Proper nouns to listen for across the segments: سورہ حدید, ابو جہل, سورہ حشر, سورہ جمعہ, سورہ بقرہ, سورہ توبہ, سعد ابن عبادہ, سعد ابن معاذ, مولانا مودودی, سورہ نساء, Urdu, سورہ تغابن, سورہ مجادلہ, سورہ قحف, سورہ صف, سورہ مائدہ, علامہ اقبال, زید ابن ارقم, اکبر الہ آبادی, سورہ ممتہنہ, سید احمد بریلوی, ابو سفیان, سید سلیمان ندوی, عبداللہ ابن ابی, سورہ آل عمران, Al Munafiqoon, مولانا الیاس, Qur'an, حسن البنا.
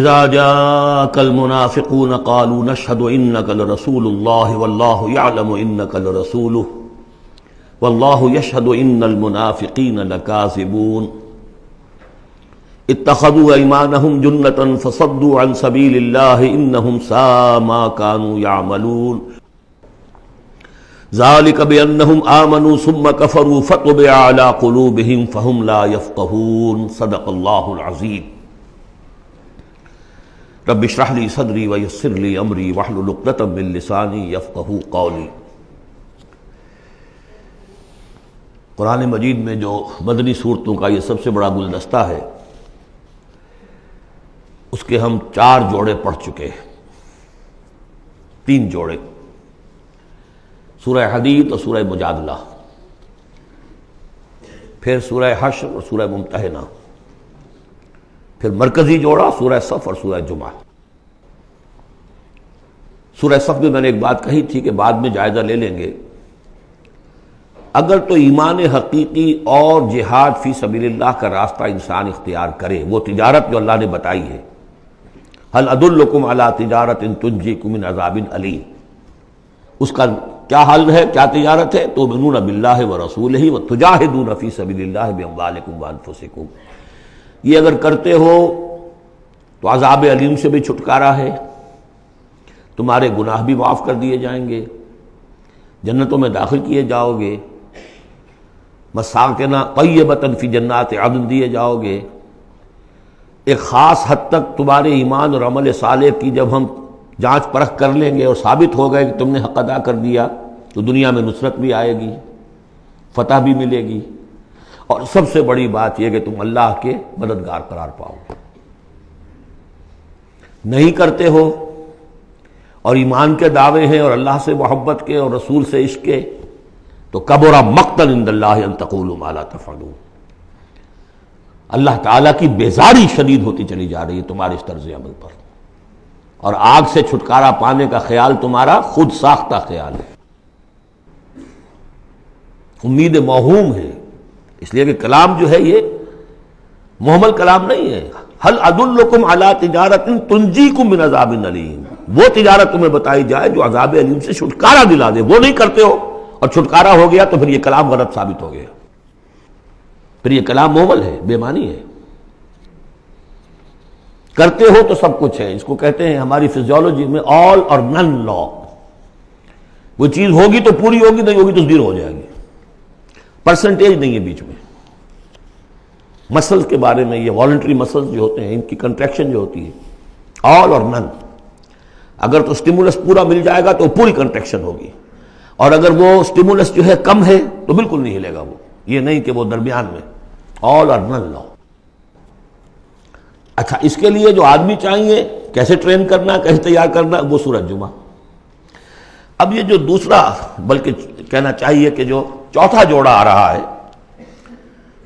اذا جاءك المنافقون قالوا نشهد انك لرسول الله والله يعلم انك لرسوله والله يشهد ان المنافقين لكاذبون اتخذوا ايمانهم جنة فصدوا عن سبيل الله انهم ساء ما كانوا يعملون ذلك بانهم امنوا ثم كفروا فطبع على قلوبهم فهم لا يفقهون صدق الله العظيم رب اشرح لي صدري ويسر لي امري واحلل عقدة من لساني يفقهوا قولي. قرآن مجید میں جو مدنی صورتوں کا یہ سب سے بڑا گلدستہ ہے اس کے ہم چار جوڑے پڑھ چکے ہیں، تین جوڑے سورہ حدید اور سورہ مجادلہ، پھر سورہ حشر اور سورہ ممتہنہ، پھر مرکزی جوڑا سورہ صف اور سورہ جمعہ۔ سورہ صف میں نے ایک بات کہی تھی کہ بعد میں جائزہ لے لیں گے، اگر تو ایمان حقیقی اور جہاد فی سبیل اللہ کا راستہ انسان اختیار کرے، وہ تجارت جو اللہ نے بتائی ہے، هل ادلکم علی تجارت تنجیکم من عذاب علیم، اس کا کیا حل ہے، کیا تجارت ہے، تؤمنون باللہ ورسولہ وتجاہدون فی سبیل اللہ باموالکم وانفسکم، یہ اگر کرتے ہو تو عذاب علیم سے بھی چھٹکارا ہے، تمہارے گناہ بھی معاف کر دیے جائیں گے، جنتوں میں داخل کیے جاؤ گے، مساکن طیبۃ فی جنات عدن دیے جاؤ گے، ایک خاص حد تک تمہارے ایمان اور عمل صالح کی جب ہم جانچ پرکھ کر لیں گے اور ثابت ہو گئے کہ تم نے حق ادا کر دیا تو دنیا میں نصرت بھی آئے گی، فتح بھی ملے گی، اور سب سے بڑی بات یہ کہ تم اللہ کے مددگار قرار پاؤ گے۔ نہیں کرتے ہو اور ایمان کے دعوے ہیں اور اللہ سے محبت کے اور رسول سے عشق کے، تو کبر مقتا عند اللہ ان تقولوا ما لا تفعلون، اللہ تعالیٰ کی بیزاری شدید ہوتی چلی جا رہی ہے تمہارے اس طرز عمل پر، اور آگ سے چھٹکارا پانے کا خیال تمہارا خود ساختہ خیال ہے، امید موہوم ہے، اس لیے کہ کلام جو ہے یہ محمل کلام نہیں ہے، هل ادلکم علی تجارت تنجیکم من عذاب علیم، وہ تجارت تمہیں بتائی جائے جو عذاب علیم سے چھٹکارا دلا دے، وہ نہیں کرتے ہو اور چھٹکارا ہو گیا تو پھر یہ کلام غلط ثابت ہو گیا، پھر یہ کلام محمل ہے، بے معنی ہے۔ کرتے ہو تو سب کچھ ہے، اس کو کہتے ہیں ہماری فزیولوجی میں آل اور نن لا، وہ چیز ہوگی تو پوری ہوگی، نہیں ہوگی تو دیر ہو جائے گی، پرسنٹیج نہیں ہے بیچ میں۔ مسلز کے بارے میں یہ والنٹری مسلز جو ہوتے ہیں ان کی کنٹریکشن جو ہوتی ہے آل اور نن، اگر تو اسٹیمولس پورا مل جائے گا تو پوری کنٹریکشن ہوگی، اور اگر وہ اسٹیمولس جو ہے کم ہے تو بالکل نہیں ہلے گا، وہ یہ نہیں کہ وہ درمیان میں، آل اور نن لاؤ۔ اچھا، اس کے لیے جو آدمی چاہیے کیسے ٹرین کرنا، کیسے تیار کرنا، وہ سورہ جمعہ۔ اب یہ جو دوسرا، بلکہ کہنا چاہیے کہ جو چوتھا جوڑا آ رہا ہے،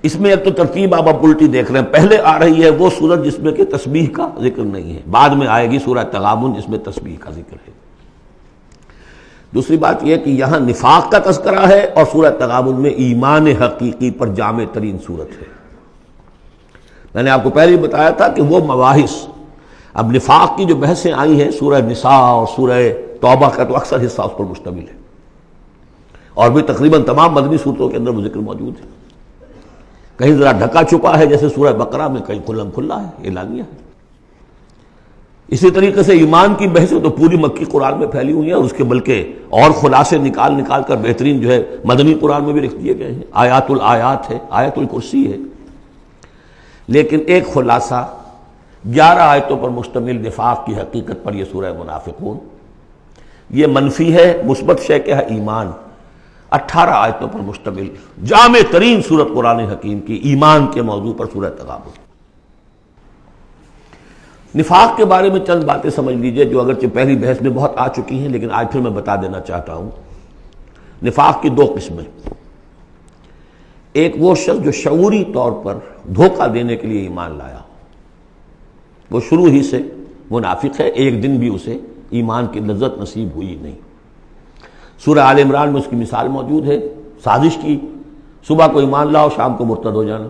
اس میں ایک تو ترتیب آپ الٹی دیکھ رہے ہیں، پہلے آ رہی ہے وہ سورت جس میں کہ تسبیح کا ذکر نہیں ہے، بعد میں آئے گی سورہ تغابن جس میں تسبیح کا ذکر ہے۔ دوسری بات یہ کہ یہاں نفاق کا تذکرہ ہے اور سورہ تغابن میں ایمان حقیقی پر جامع ترین سورت ہے۔ میں نے آپ کو پہلے ہی بتایا تھا کہ وہ مباحث، اب نفاق کی جو بحثیں آئی ہیں سورہ نساء اور سورہ توبہ کا تو اکثر حصہ اس پر مشتمل ہے، اور بھی تقریباً تمام مدنی صورتوں کے اندر وہ ذکر موجود ہے، کہیں ذرا ڈھکا چھپا ہے جیسے سورہ بقرہ میں، کہیں کھلم کھلا ہے، اعلانیہ ہے۔ اسی طریقے سے ایمان کی بحثیں تو پوری مکی قرآن میں پھیلی ہوئی ہیں، اور اس کے بلکہ اور خلاصے نکال نکال کر بہترین جو ہے مدنی قرآن میں بھی لکھ دیے گئے ہیں، آیات الآیات ہے، آیت الکرسی ہے، لیکن ایک خلاصہ 11 آیتوں پر مشتمل نفاق کی حقیقت پر یہ سورہ منافقون، یہ منفی ہے، مثبت شے کہ ہے ایمان. 18 آیتوں پر مشتمل جامع ترین سورت قرآن حکیم کی ایمان کے موضوع پر سورہ تغابن. نفاق کے بارے میں چند باتیں سمجھ لیجئے جو اگرچہ پہلی بحث میں بہت آ چکی ہیں، لیکن آج پھر میں بتا دینا چاہتا ہوں. نفاق کی دو قسمیں، ایک وہ شخص جو شعوری طور پر دھوکہ دینے کے لیے ایمان لایا، وہ شروع ہی سے منافق ہے، ایک دن بھی اسے ایمان کی لذت نصیب ہوئی نہیں. سورہ آل عمران میں اس کی مثال موجود ہے، سازش کی، صبح کو ایمان لاؤ شام کو مرتد ہو جانا،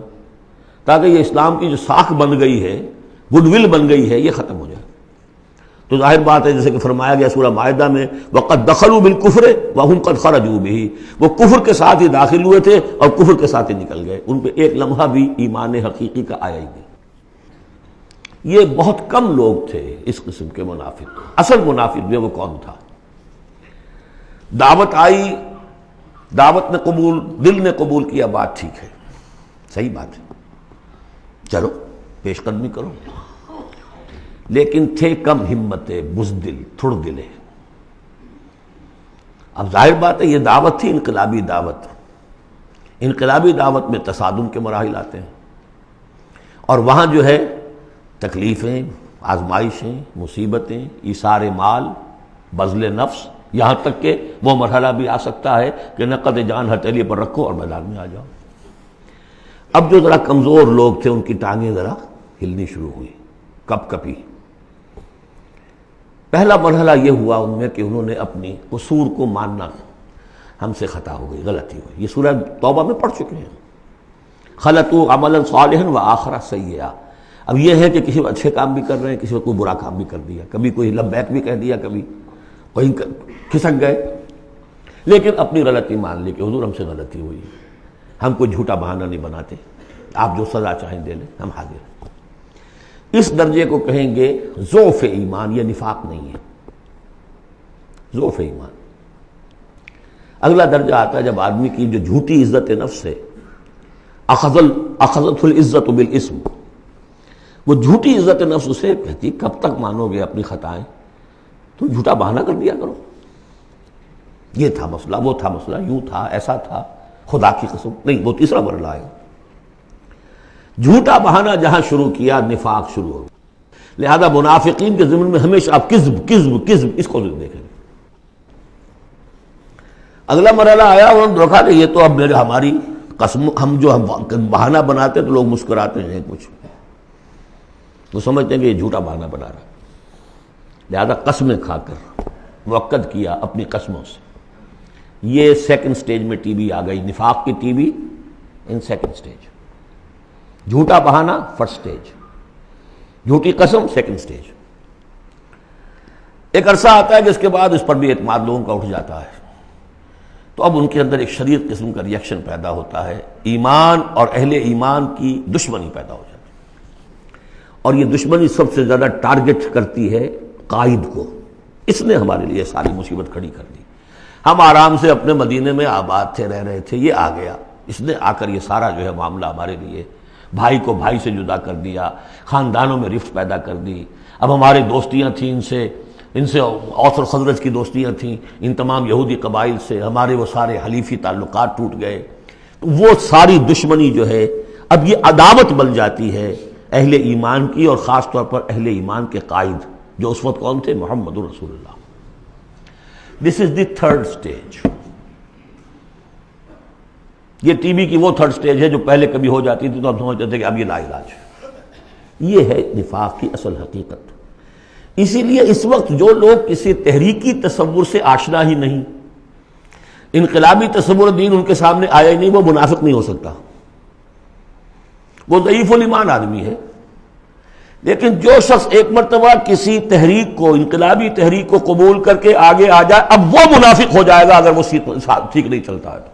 تاکہ یہ اسلام کی جو ساکھ بن گئی ہے، گڈ ول بن گئی ہے، یہ ختم ہو جائے. تو ظاہر بات ہے جیسے کہ فرمایا گیا سورہ مائدہ میں وَقَدْ دَخَلُوا بِالْكُفْرِ وَهُمْ قَدْ خَرَجُوا بِهِ، وہ کفر کے ساتھ ہی داخل ہوئے تھے اور کفر کے ساتھ ہی نکل گئے، ان پہ ایک لمحہ بھی ایمان حقیقی کا آیا ہی نہیں. یہ بہت کم لوگ تھے اس قسم کے منافق. اصل منافق جو وہ کون تھا؟ دعوت آئی، دعوت نے قبول، دل نے قبول کیا، بات ٹھیک ہے، صحیح بات ہے، چلو پیش قدمی کرو، لیکن تھے کم ہمتیں، بزدل، تھڑ دلے. اب ظاہر بات ہے یہ دعوت تھی انقلابی دعوت، انقلابی دعوت میں تصادم کے مراحل آتے ہیں، اور وہاں جو ہے تکلیفیں، آزمائشیں، مصیبتیں، ایثار مال، بذل نفس، یہاں تک کہ وہ مرحلہ بھی آ سکتا ہے کہ نقد جان ہتھیلی پر رکھو اور میدان میں آ جاؤ. اب جو ذرا کمزور لوگ تھے ان کی ٹانگیں ذرا ہلنی شروع ہوئی، کپ کپی. پہلا مرحلہ یہ ہوا ان میں کہ انہوں نے اپنی قصور کو ماننا، ہم سے خطا ہو گئی، غلطی ہوئی. یہ سورہ توبہ میں پڑھ چکے ہیں، خلطوا عملا صالحا وآخر سیئا. اب یہ ہے کہ کسی وقت اچھے کام بھی کر رہے ہیں، کسی وقت کوئی برا کام بھی کر دیا، کبھی کوئی لبیک بھی کہہ دیا، کبھی کہیں کھسک گئے، لیکن اپنی غلطی مان لی کہ حضور ہم سے غلطی ہوئی، ہم کوئی جھوٹا بہانہ نہیں بناتے، آپ جو سزا چاہیں دے لیں، ہم حاضر ہیں. اس درجے کو کہیں گے ضعف ایمان، یہ نفاق نہیں ہے، ضعف ایمان. اگلا درجہ آتا ہے جب آدمی کی جو جھوٹی عزت نفس ہے، اخذت العزت بالاسم، وہ جھوٹی عزت نفس اسے کہتی کب تک مانو گے اپنی خطائیں، تو جھوٹا بہانہ کر دیا کرو، یہ تھا مسئلہ، وہ تھا مسئلہ، یوں تھا، ایسا تھا، خدا کی قسم نہیں. وہ تیسرا مرحلہ آئے، جھوٹا بہانہ جہاں شروع کیا نفاق شروع ہو. لہذا منافقین کے ضمن میں ہمیشہ آپ کذب کذب کذب اس کو دیکھیں گے. اگلا مرحلہ آیا، انہوں نے دیکھا کہ یہ تو اب ہماری قسم، ہم بہانہ بناتے ہیں تو لوگ مسکراتے ہیں، کچھ تو سمجھتے ہیں کہ یہ جھوٹا بہانہ بنا رہا ہے، لہذا قسمیں کھا کر موقع کیا اپنی قسموں سے. یہ سیکنڈ سٹیج میں ٹی بی آ گئی، نفاق کی T B in second stage, جھوٹا بہانہ فرسٹ سٹیج، جھوٹی قسم سیکنڈ سٹیج. ایک عرصہ آتا ہے کہ اس کے بعد اس پر بھی اعتماد لوگوں کا اٹھ جاتا ہے، تو اب ان کے اندر ایک شدید قسم کا ریئیکشن پیدا ہوتا ہے، ایمان اور اہل ایمان کی دشمنی پیدا ہو جاتی ہے. اور یہ دشمنی سب سے زیادہ ٹارگٹ کرتی ہے قائد کو، اس نے ہمارے لیے ساری مصیبت کھڑی کر دی. ہم آرام سے اپنے مدینے میں آباد تھے، رہ رہے تھے، یہ آ گیا، اس نے آ کر یہ سارا جو ہے معاملہ ہمارے لیے، بھائی کو بھائی سے جدا کر دیا، خاندانوں میں رفت پیدا کر دی. اب ہماری دوستیاں تھیں ان سے اوس اور خزرج کی دوستیاں تھیں، ان تمام یہودی قبائل سے ہمارے وہ سارے حلیفی تعلقات ٹوٹ گئے. تو وہ ساری دشمنی جو ہے اب یہ عداوت بن جاتی ہے اہل ایمان کی، اور خاص طور پر اہل ایمان کے قائد جو اس وقت کون تھے؟ محمد الرسول اللہ. This is the third stage. یہ ٹی بی کی وہ تھرڈ سٹیج ہے جو پہلے کبھی ہو جاتی تھی تو ہم سمجھتے تھے کہ اب یہ لا علاج ہے. یہ ہے نفاق کی اصل حقیقت. اسی لیے اس وقت جو لوگ کسی تحریکی تصور سے آشنا ہی نہیں، انقلابی تصور دین ان کے سامنے آیا ہی نہیں، وہ منافق نہیں ہو سکتا، وہ ضعیف الایمان آدمی ہے. لیکن جو شخص ایک مرتبہ کسی تحریک کو، انقلابی تحریک کو قبول کر کے آگے آ جائے، اب وہ منافق ہو جائے گا اگر وہ ٹھیک نہیں چلتا ہے تو.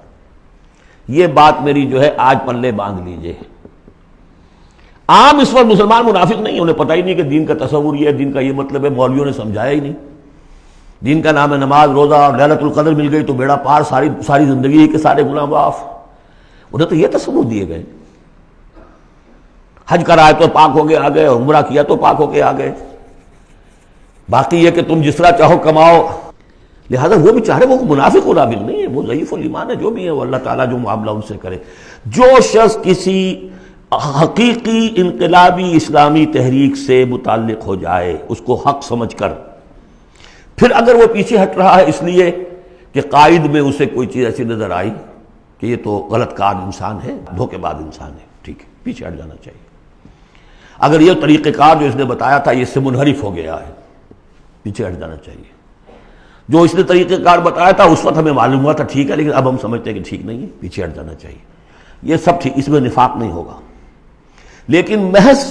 یہ بات میری جو ہے آج پلے باندھ لیجئے. عام اس وقت مسلمان منافق نہیں، انہیں پتہ ہی نہیں کہ دین کا تصور یہ ہے، دین کا یہ مطلب ہے، مولویوں نے سمجھایا ہی نہیں. دین کا نام ہے نماز، روزہ اور لیلۃ القدر، مل گئی تو بیڑا پار، ساری زندگی کے سارے گناہ معاف. انہیں تو یہ تصور دیے گئے، حج کرائے تو پاک ہو کے آ گئے، اور عمرہ کیا تو پاک ہو کے آ گئے، باقی یہ کہ تم جس طرح چاہو کماؤ، لہذا وہ بھی چاہ رہے، وہ منافق ہونا بھی نہیں ہے، وہ ضعیف الایمان ہے، جو بھی ہے وہ اللہ تعالیٰ جو معاملہ ان سے کرے۔ جو شخص کسی حقیقی انقلابی اسلامی تحریک سے متعلق ہو جائے اس کو حق سمجھ کر، پھر اگر وہ پیچھے ہٹ رہا ہے اس لیے کہ قائد میں اسے کوئی چیز ایسی نظر آئی کہ یہ تو غلط کار انسان ہے، دھوکے باز انسان ہے، ٹھیک ہے، پیچھے ہٹ جانا چاہیے۔ اگر یہ طریقہ کار جو اس نے بتایا تھا یہ اس سے منحرف ہو گیا ہے، پیچھے ہٹ جانا چاہیے۔ جو اس نے طریقہ کار بتایا تھا اس وقت ہمیں معلوم ہوا تھا ٹھیک ہے، لیکن اب ہم سمجھتے ہیں کہ ٹھیک نہیں ہے، پیچھے ہٹ جانا چاہیے۔ یہ سب ٹھیک، اس میں نفاق نہیں ہوگا، لیکن محض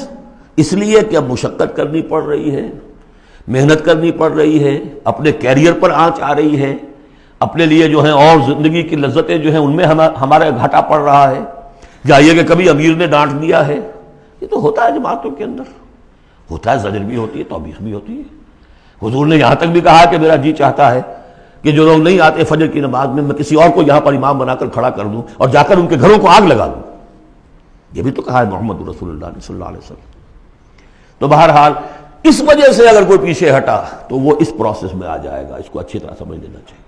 اس لیے کہ اب مشقت کرنی پڑ رہی ہے، محنت کرنی پڑ رہی ہے، اپنے کیریئر پر آنچ آ رہی ہے، اپنے لیے جو ہیں اور زندگی کی لذتیں جو ہیں ان میں ہمارا گھاٹا پڑ رہا ہے، چاہیے کہ کبھی امیر نے ڈانٹ دیا ہے، یہ تو ہوتا ہے جماعتوں کے اندر ہوتا ہے، زجر بھی ہوتی ہے، توبیخ بھی ہوتی ہے۔ حضور نے یہاں تک بھی کہا کہ میرا جی چاہتا ہے کہ جو لوگ نہیں آتے فجر کی نماز میں کسی اور کو یہاں پر امام بنا کر کھڑا کر دوں اور جا کر ان کے گھروں کو آگ لگا دوں، یہ بھی تو کہا ہے محمد رسول اللہ صلی اللہ علیہ وسلم۔ تو بہرحال اس وجہ سے اگر کوئی پیچھے ہٹا تو وہ اس پروسیس میں آ جائے گا، اس کو اچھی طرح سمجھ لینا چاہیے۔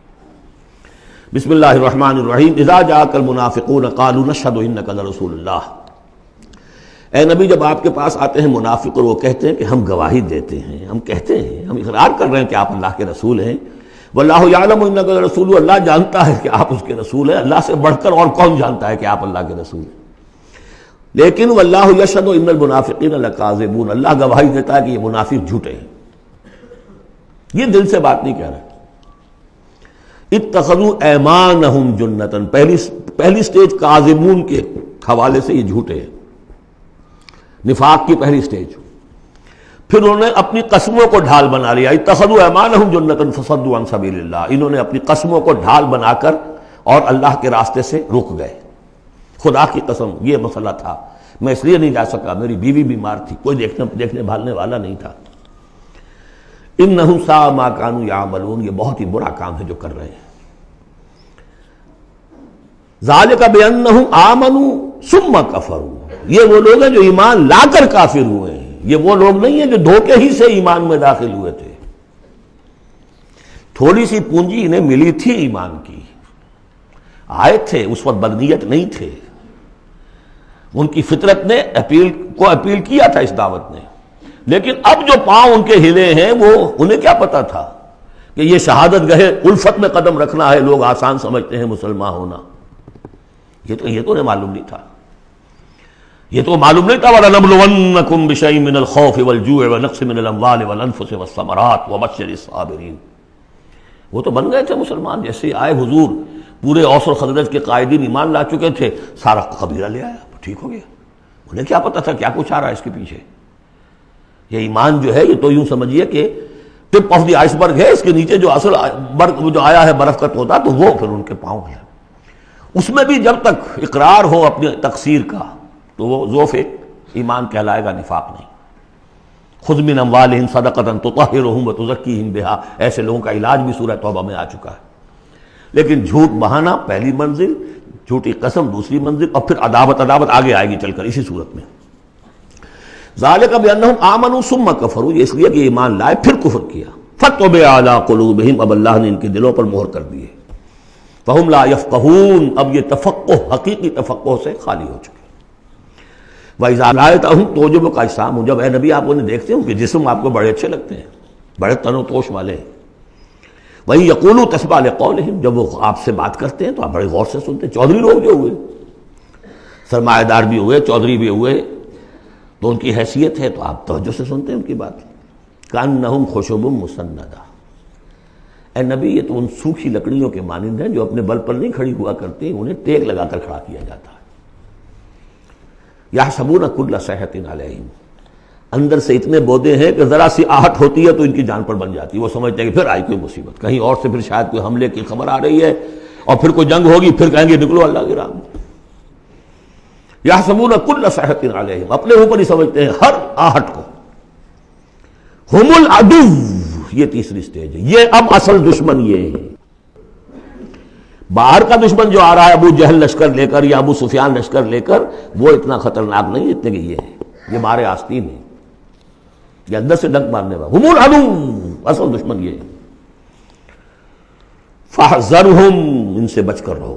بسم اللہ الرحمن الرحیم۔ اذا جاءك المنافقون قالوا نشهد انك لرسول اللہ، اے نبی جب آپ کے پاس آتے ہیں منافق اور وہ کہتے ہیں کہ ہم گواہی دیتے ہیں، ہم کہتے ہیں، ہم اقرار کر رہے ہیں کہ آپ اللہ کے رسول ہیں، واللہ یعلم انك لرسول، اللہ جانتا ہے کہ آپ اس کے رسول ہیں، اللہ سے بڑھ کر اور کون جانتا ہے کہ آپ اللہ کے رسول ہیں، لیکن واللہ یشهد ان المنافقین لکاذبون، اللہ گواہی دیتا ہے کہ یہ منافق جھوٹے ہیں، یہ دل سے بات نہیں کہہ رہے۔ اتخذوا ایمانہم جنتاً، پہلی سٹیج کاذبون کے حوالے سے یہ جھوٹے ہیں، نفاق کی پہلی سٹیج۔ پھر انہوں نے اپنی قسموں کو ڈھال بنا لیا، اتخذوا ایمانہم جنتاً فصدوا عن سبیل اللہ، انہوں نے اپنی قسموں کو ڈھال بنا کر اور اللہ کے راستے سے رک گئے۔ خدا کی قسم یہ مسئلہ تھا، میں اس لیے نہیں جا سکا، میری بیوی بیمار تھی، کوئی دیکھنے بھالنے والا نہیں تھا۔ انہم ساء ما کانوا یعملون، یہ بہت ہی برا کام ہے جو کر رہے ہیں۔ ذالک بانہم آمنوا ثم کفروا، یہ وہ لوگ ہیں جو ایمان لا کر کافر ہوئے ہیں، یہ وہ لوگ نہیں ہیں جو دھوکے ہی سے ایمان میں داخل ہوئے تھے۔ تھوڑی سی پونجی انہیں ملی تھی ایمان کی، آئے تھے اس وقت بدنیت نہیں تھے، ان کی فطرت نے اپیل کیا تھا اس دعوت نے، لیکن اب جو پاؤں ان کے ہلے ہیں وہ انہیں کیا پتا تھا کہ یہ شہادت گاہ الفت میں قدم رکھنا ہے، لوگ آسان سمجھتے ہیں مسلمان ہونا، یہ تو انہیں معلوم نہیں تھا، یہ تو معلوم نہیں تھا۔ وَلَنَبْلُوَنَّكُمْ بِشَيْءٍ مِّنَ الْخَوْفِ وَالْجُوعِ وَنَقْصٍ مِّنَ الْأَمْوَالِ وَالْأَنفُسِ وَالثَّمَرَاتِ وَبَشِّرِ الصَّابِرِينَ، وہ تو بن گئے تھے مسلمان جیسے آئے حضور، پورے اوس اور خزرج کے قائدین ایمان لا چکے تھے، سارا قبیلہ لے آیا، ٹھیک ہو گیا، انہیں کیا پتا تھا کیا کچھ آ رہا ہے اس کے پیچھے۔ یہ ایمان جو ہے یہ تو یوں سمجھیے کہ ٹپ آف دی آئس برگ ہے، اس کے نیچے جو اصل جو آیا ہے برف کا توتا، تو وہ پھر ان کے پاؤں ہیں۔ اس میں بھی جب تک اقرار ہو اپنی تقصیر کا تو وہ ذوف ایمان کہلائے گا، نفاق نہیں۔ خذ من اموالہم صدقۃ تطہرہم وتزکیہم بہا، ایسے لوگوں کا علاج بھی سورہ توبہ میں آ چکا ہے۔ لیکن جھوٹ بہانا پہلی منزل، جھوٹی قسم دوسری منزل، اور پھر عداوت آگے آئے گی چل کر اسی صورت میں۔ ذالک بانہم آمنوا ثم کفروا، یہ اس لیے کہ ایمان لائے پھر کفر کیا۔ فطب علی قلوبہم، اب اللہ نے ان کے دلوں پر مہر کر دی ہے۔ فہم لا یفقہون، اب یہ تفقہ حقیقی تفقہ سے خالی ہو چکے۔ وَإِذَا رَأَيْتَهُمْ تُعْجِبُكَ أَجْسَامُهُمْ، جب اے نبی آپ انہیں دیکھتے ہوں کہ جسم آپ کو بڑے اچھے لگتے ہیں، بڑے تن و توش والے ہیں۔ وَإِن يَقُولُوا تَسْمَعْ لِقَوْلِهِمْ، جب وہ آپ سے بات کرتے ہیں تو آپ بڑے غور سے سنتے ہیں۔ چودھری لوگ جو ہوئے، سرمایہ دار بھی ہوئے، چودھری بھی ہوئے، تو ان کی حیثیت ہے تو آپ توجہ سے سنتے ہیں ان کی بات۔ کانہم خشب مسندہ، اے نبی یہ تو ان سوکھی لکڑیوں کے مانند ہیں جو اپنے بل پر نہیں کھڑی ہوا کرتی، انہیں ٹیک لگا کر کھڑا کیا جاتا ہے۔ یحسبون کل صیحۃ علیہم، اندر سے اتنے بودے ہیں کہ ذرا سی آہٹ ہوتی ہے تو ان کی جان پر بن جاتی ہے، وہ سمجھتے ہیں کہ پھر آئی کوئی مصیبت، کہیں اور سے پھر شاید کوئی حملے کی خبر آ رہی ہے، اور پھر کوئی جنگ ہوگی، پھر کہیں گے نکلو اللہ کے راہ میں۔ یحسبون کل صیحۃ علیہم، اپنے اوپر ہی سمجھتے ہیں ہر آہٹ کو۔ ہم العدو، یہ تیسری سٹیج ہے، یہ اب اصل دشمن یہ ہے۔ باہر کا دشمن جو آ رہا ہے ابو جہل لشکر لے کر یا ابو سفیان لشکر لے کر، وہ اتنا خطرناک نہیں اتنے کہ یہ ہے، یہ مارے آستین ہے، یہ اندر سے ڈنک مارنے والا۔ ہم العدو، اصل دشمن یہ ہے۔ فَاحْذَرْهُمْ، ان سے بچ کر رہو،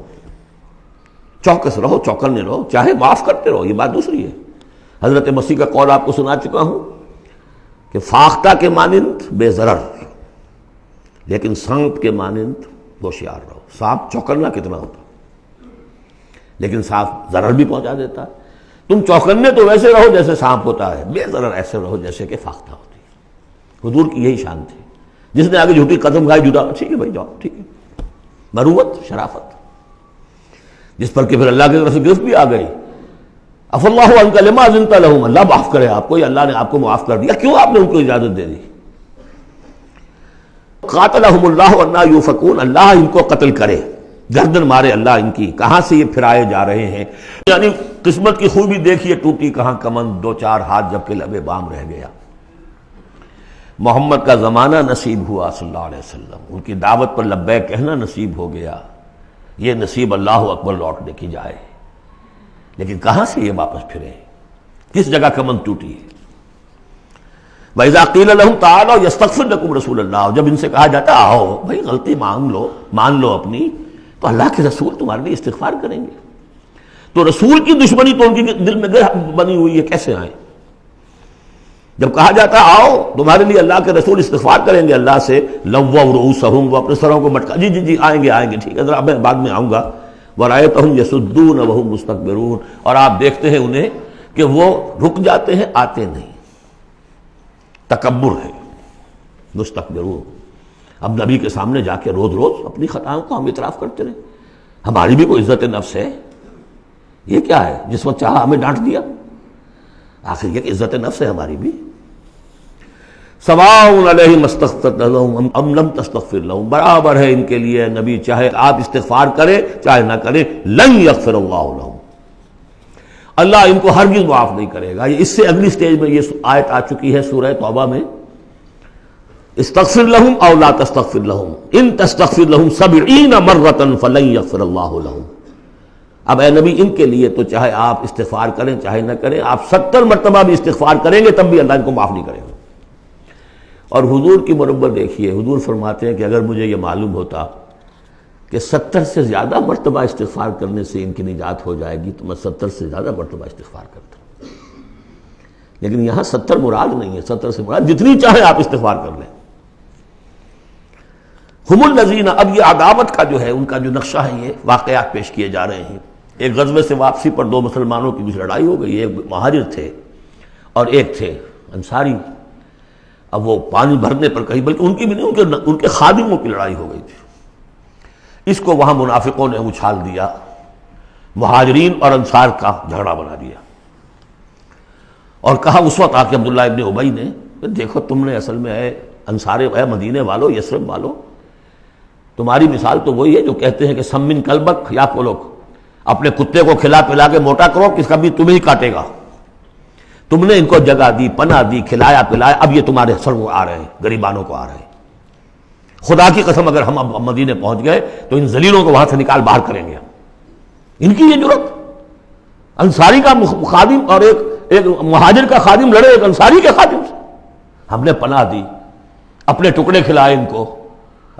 چوکس رہو، چوکنے رہو، چاہے معاف کرتے رہو، یہ بات دوسری ہے۔ حضرت مسیح کا قول آپ کو سنا چکا ہوں کہ فاختہ کے مانند بے ضرر، لیکن سانپ کے مانند ہوشیار رہو۔ سانپ چوکنا کتنا ہوتا لیکن سانپ ضرر بھی پہنچا دیتا ہے۔ تم چوکنے تو ویسے رہو جیسے سانپ ہوتا ہے، بے ضرر ایسے رہو جیسے کہ فاختہ ہوتی ہے۔ حضور کی یہی شان تھی، جس نے آگے جھوٹی قدم کھائی جدا، ٹھیک ہے بھائی جاؤ، ٹھیک ہے، مروت، شرافت، جس پر کہ پھر اللہ کی طرف سے گرفت بھی آ گئی۔ عفو اللہ عنک لما اذنت لہم، اللہ معاف کرے آپ کو، یہ اللہ نے آپ کو معاف کر دیا، کیوں آپ نے ان کو اجازت دے دی؟ قاتلہم اللہ انا یوفکون، اللہ ان کو قتل کرے، گردن مارے اللہ ان کی، کہاں سے یہ پھرائے جا رہے ہیں۔ یعنی قسمت کی خوبی دیکھیے، ٹوٹی کہاں کمند، دو چار ہاتھ جب کہ لبے بام رہ گیا۔ محمد کا زمانہ نصیب ہوا صلی اللہ علیہ وسلم، ان کی دعوت پر لبیک کہنا نصیب ہو گیا، یہ نصیب اللہ اکبر لوٹنے کی جائے، لیکن کہاں سے یہ واپس پھرے، کس جگہ کمند ٹوٹی ہے۔ وَإِذَا قِيلَ لَهُمْ تَعَالَوْا يَسْتَغْفِرْ لَكُمْ رَسُولَ اللَّهِ، جب ان سے کہا جاتا آؤ بھائی غلطی مان لو اپنی، تو اللہ کے رسول تمہارے لیے استغفار کریں گے۔ تو رسول کی دشمنی تو ان کے دل میں بنی ہوئی ہے، کیسے آئیں؟ جب کہا جاتا آؤ تمہارے لیے اللہ کے رسول استغفار کریں گے اللہ سے، لَوَّوْا رُؤُوسَهُمْ، وہ اپنے سروں کو مٹکا، جی جی جی آئیں گے ٹھیک ہے، ذرا میں بعد میں آؤں گا۔ وَرَأَيْتَهُمْ يَصُدُّونَ وَهُمْ مُسْتَكْبِرُونَ، اور آپ دیکھتے ہیں انہیں کہ وہ رک جاتے ہیں، آتے نہیں، تکبر ہے، مستكبرون۔ اب نبی کے سامنے جا کے روز روز اپنی خطاؤں کا ہم اعتراف کرتے رہے، ہماری بھی کوئی عزت نفس ہے، یہ کیا ہے جس وقت چاہا ہمیں ڈانٹ دیا، آخر یہ کہ عزت نفس ہے ہماری بھی۔ سواء علیہم استغفرت لہم ام لم تستغفر لہم، برابر ہے ان کے لیے، نبی چاہے آپ استغفار کریں چاہے نہ کریں، لن یغفر اللہ لہم، اللہ ان کو ہرگز معاف نہیں کرے گا۔ اس سے اگلی سٹیج میں یہ آیت آ چکی ہے سورہ توبہ میں، استغفر لہم او لا تستغفر لہم ان تستغفر لہم 70 مرۃ فلن یغفر اللہ لہم۔ اب اے نبی ان کے لیے تو چاہے آپ استغفار کریں چاہے نہ کریں، آپ 70 مرتبہ بھی استغفار کریں گے تب بھی اللہ ان کو معاف نہیں کرے گا۔ اور حضور کی مربت دیکھیے، حضور فرماتے ہیں کہ اگر مجھے یہ معلوم ہوتا کہ 70 سے زیادہ مرتبہ استغفار کرنے سے ان کی نجات ہو جائے گی تو میں 70 سے زیادہ مرتبہ استغفار کرتا، لیکن یہاں 70 مراد نہیں ہے، 70 سے مراد جتنی چاہے آپ استغفار کر لیں۔ ہم الذین، اب یہ عداوت کا جو ہے ان کا جو نقشہ ہے، یہ واقعات پیش کیے جا رہے ہیں۔ ایک غزوے سے واپسی پر دو مسلمانوں کی کچھ لڑائی ہو گئی، ایک مہاجر تھے اور ایک تھے انصاری۔ اب وہ پانی بھرنے پر کہیں، بلکہ ان کی بھی نہیں، ان کے خادموں کی لڑائی ہو گئی تھی، اس کو وہاں منافقوں نے اچھال دیا، مہاجرین اور انصار کا جھگڑا بنا دیا، اور کہا اس وقت آ کے عبداللہ ابن ابی نے کہ دیکھو تم نے اصل میں اے انصار، اے مدینے والو، یثرب والو، تمہاری مثال تو وہی ہے جو کہتے ہیں کہ سمن کلبک یا پلوک، اپنے کتے کو کھلا پلا کے موٹا کرو، کس کا بھی تمہیں کاٹے گا، تم نے ان کو جگہ دی، پناہ دی، کھلایا پلایا، اب یہ تمہارے سر کو آ رہے ہیں، غریبانوں کو آ رہے ہیں، خدا کی قسم اگر ہم اب مدینے پہنچ گئے تو ان ذلیلوں کو وہاں سے نکال باہر کریں گے۔ ان کی یہ جرات، انصاری کا خادم اور ایک مہاجر کا خادم لڑے ایک انصاری کے خادم سے، ہم نے پناہ دی، اپنے ٹکڑے کھلائے ان کو،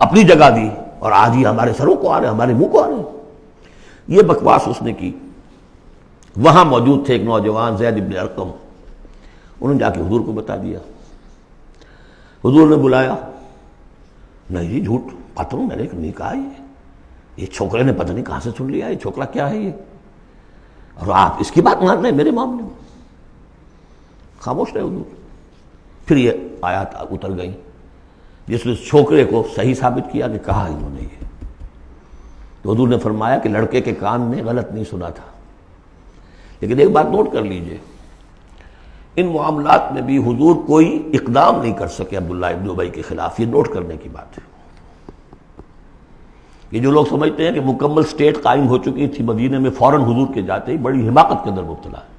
اپنی جگہ دی، اور آج یہ ہمارے سروں کو آ رہے ہیں، ہمارے منہ کو آ رہے ہیں۔ یہ بکواس اس نے کی۔ وہاں موجود تھے ایک نوجوان زید ابن ارقم، انہوں نے جا کے حضور کو بتا دیا، حضور نے بلایا، نہیں جی جھوٹ، پتھروں میں نے نہیں کہا، یہ چھوکرے نے پتہ نہیں کہاں سے سن لیا، یہ چھوکرا کیا ہے یہ، اور آپ اس کی بات مان رہے ہیں میرے معاملے میں؟ خاموش رہے حضور۔ پھر یہ آیات اتر گئیں جس نے چھوکرے کو صحیح ثابت کیا کہ کہا انہوں نے یہ، تو حضور نے فرمایا کہ لڑکے کے کان نے غلط نہیں سنا تھا۔ لیکن ایک بات نوٹ کر لیجئے، ان معاملات میں بھی حضور کوئی اقدام نہیں کر سکے عبداللہ ابن ابی کے خلاف، یہ نوٹ کرنے کی بات ہے۔ یہ جو لوگ سمجھتے ہیں کہ مکمل سٹیٹ قائم ہو چکی تھی مدینے میں، فوراً حضور کے جاتے ہی بڑی حماقت کے اندر مبتلا ہے۔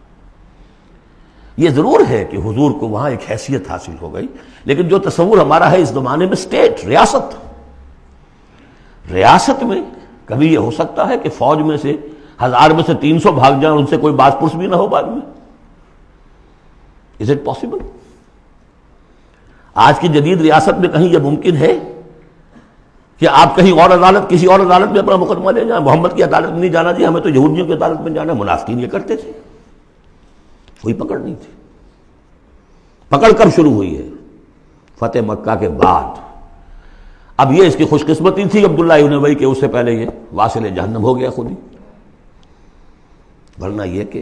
یہ ضرور ہے کہ حضور کو وہاں ایک حیثیت حاصل ہو گئی، لیکن جو تصور ہمارا ہے اس زمانے میں سٹیٹ، ریاست میں کبھی یہ ہو سکتا ہے کہ فوج میں سے 1000 میں سے 300 بھاگ جائیں، ان سے کوئی باز پرس بھی نہ ہو بعد میں، Is it possible؟ آج کی جدید ریاست میں کہیں یہ ممکن ہے کہ آپ کہیں اور عدالت کسی اور عدالت میں اپنا مقدمہ لے جائیں، محمد کی عدالت میں نہیں جانا چاہیے، ہمیں تو یہودیوں کی عدالت میں جانا ہے۔ منافقین یہ کرتے تھے، کوئی پکڑ نہیں تھی، پکڑ کب شروع ہوئی ہے؟ فتح مکہ کے بعد۔ اب یہ اس کی خوش قسمتی تھی عبداللہ ابن ابی کہ اس سے پہلے یہ واصل جہنم ہو گیا خود ہی، ورنہ یہ کہ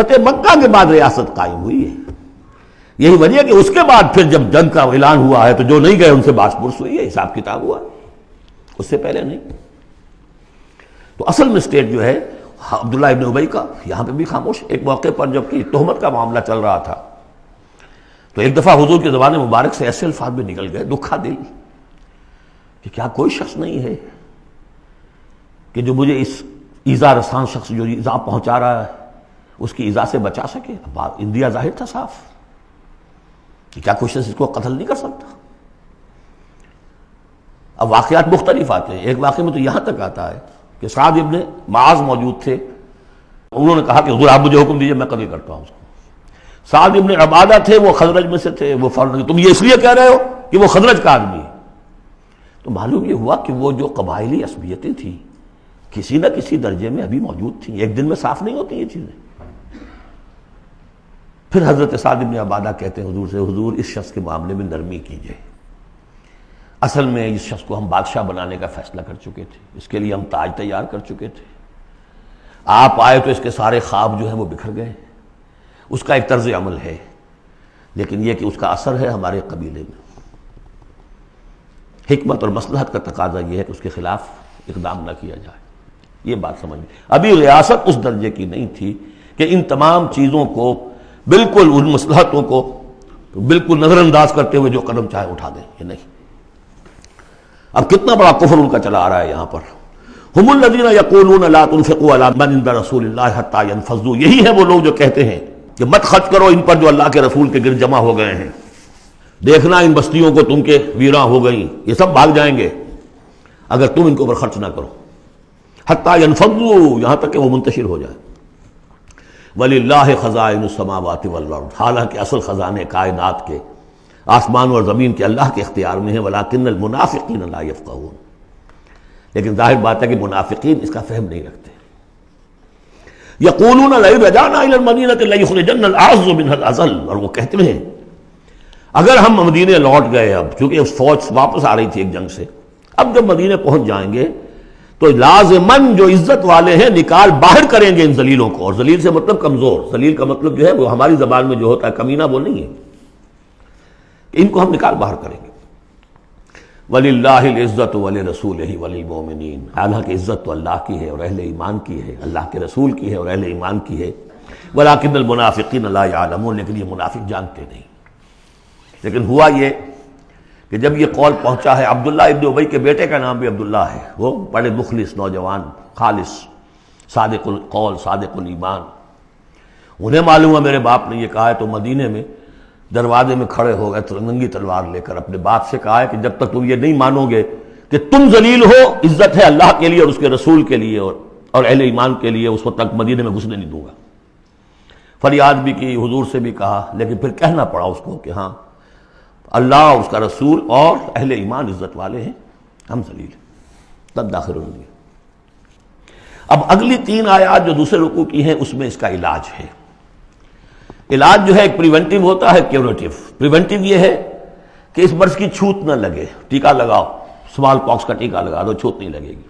فتح مکہ کے بعد ریاست قائم ہوئی ہے۔ یہی وجہ ہے کہ اس کے بعد پھر جب جنگ کا اعلان ہوا ہے تو جو نہیں گئے ان سے باز پرس ہوئی ہے، حساب کتاب ہوا، اس سے پہلے نہیں۔ تو اصل مسٹیک جو ہے عبداللہ ابن ابی کا یہاں پہ بھی خاموش، ایک موقع پر جب کہ تہمت کا معاملہ چل رہا تھا تو ایک دفعہ حضور کے زبان مبارک سے ایسے الفاظ بھی نکل گئے دکھا دل، کہ کیا کوئی شخص نہیں ہے کہ جو مجھے اس ایذا رسان شخص جو ایذا پہنچا رہا ہے اس کی ایذا سے بچا سکے؟ اندیا ظاہر تھا صاف کہ کیا کوئی شخص اس کو قتل نہیں کر سکتا؟ اب واقعات مختلف آتے ہیں، ایک واقعے میں تو یہاں تک آتا ہے کہ سعد ابن معاذ موجود تھے، انہوں نے کہا کہ حضور آپ مجھے حکم دیجئے میں قتل کرتا ہوں اس کو۔ سعد ابن عبادہ تھے، وہ خزرج میں سے تھے، وہ فرمانے تم یہ اس لیے کہہ رہے ہو کہ وہ خزرج کا آدمی ہے۔ تو معلوم یہ ہوا کہ وہ جو قبائلی عصبیتیں تھیں کسی نہ کسی درجے میں ابھی موجود تھیں، ایک دن میں صاف نہیں ہوتی یہ چیزیں۔ پھر حضرت سعد بن عبادہ کہتے ہیں حضور سے، حضور اس شخص کے معاملے میں نرمی کیجیے، اصل میں اس شخص کو ہم بادشاہ بنانے کا فیصلہ کر چکے تھے، اس کے لیے ہم تاج تیار کر چکے تھے، آپ آئے تو اس کے سارے خواب جو ہیں وہ بکھر گئے، اس کا ایک طرز عمل ہے لیکن یہ کہ اس کا اثر ہے ہمارے قبیلے میں۔ حکمت اور مصلحت کا تقاضا یہ ہے کہ اس کے خلاف اقدام نہ کیا جائے، یہ بات سمجھ لیں۔ ابھی ریاست اس درجے کی نہیں تھی کہ ان تمام چیزوں کو بالکل، ان مصلحتوں کو بالکل نظر انداز کرتے ہوئے جو قدم چاہے اٹھا دیں، یہ نہیں۔ اب کتنا بڑا کفر ان کا چلا آ رہا ہے یہاں پر، ہم الذین یقولون لا تنفقوا علی من عند رسول اللہ حتی ینفضوا، یہی ہیں وہ لوگ جو کہتے ہیں کہ مت خرچ کرو ان پر جو اللہ کے رسول کے گر جمع ہو گئے ہیں، دیکھنا ان بستیوں کو تم کے ویراں ہو گئیں، یہ سب بھاگ جائیں گے اگر تم ان کے اوپر خرچ نہ کرو، حتی ینفضوا، یہاں تک کہ وہ منتشر ہو جائیں۔ وللہ خزائن السماوات والارض، حالانکہ اصل خزانے کائنات کے آسمان اور زمین کے اللہ کے اختیار میں ہیں، ولکن المنافقین لا یفقہون، لیکن ظاہر بات ہے کہ منافقین اس کا فہم نہیں رکھتے۔ یقولون لئن رجعنا الی المدینۃ لیخرجن الاعز منها الاذل، اور وہ کہتے ہیں اگر ہم مدینے لوٹ گئے، اب چونکہ اس فوج واپس آ رہی تھی ایک جنگ سے، اب جب مدینے پہنچ جائیں گے تو لازمن جو عزت والے ہیں نکال باہر کریں گے ان ذلیلوں کو، اور ذلیل سے مطلب کمزور، ذلیل کا مطلب جو ہے وہ ہماری زبان میں جو ہوتا ہے کمینہ، وہ نہیں ہے، ان کو ہم نکال باہر کریں گے۔ وَلِلَّهِ الْعِزَّةُ وَلِرَسُولِهِ وَلِلْمُؤْمِنِينَ، حالانکہ عزت تو اللہ کی ہے اور اہل ایمان کی ہے، اللہ کے رسول کی ہے اور اہل ایمان کی ہے، وَلَٰكِنَّ الْمُنَافِقِينَ لَا يَعْلَمُونَ، لیکن یہ منافق جانتے نہیں۔ لیکن ہوا یہ کہ جب یہ قول پہنچا ہے، عبداللہ ابن ابی کے بیٹے کا نام بھی عبداللہ ہے، وہ بڑے مخلص نوجوان، خالص، صادق القول، صادق الایمان، انہیں معلوم ہے میرے باپ نے یہ کہا ہے، تو مدینے میں دروازے میں کھڑے ہو گئے ننگی تلوار لے کر، اپنے باپ سے کہا ہے کہ جب تک تم یہ نہیں مانو گے کہ تم ذلیل ہو، عزت ہے اللہ کے لیے اور اس کے رسول کے لیے اور اہل ایمان کے لیے، اس وقت تک مدینے میں گھسنے نہیں دوں گا۔ فریاد بھی کی، حضور سے بھی کہا، لیکن پھر کہنا پڑا اس کو کہ ہاں اللہ، اس کا رسول اور اہل ایمان عزت والے ہیں، ہم ذلیل ہیں، تب داخل ہو گئے۔ اب اگلی تین آیات جو دوسرے رکوع کی ہیں اس میں اس کا علاج ہے۔ علاج جو ہے ایک پریونٹیو ہوتا ہے، کیوریٹیو۔ پریونٹیو یہ ہے کہ اس مرض کی چھوت نہ لگے، ٹیکہ لگاؤ، اسمال پاکس کا ٹیکہ لگا دو، چھوت نہیں لگے گی۔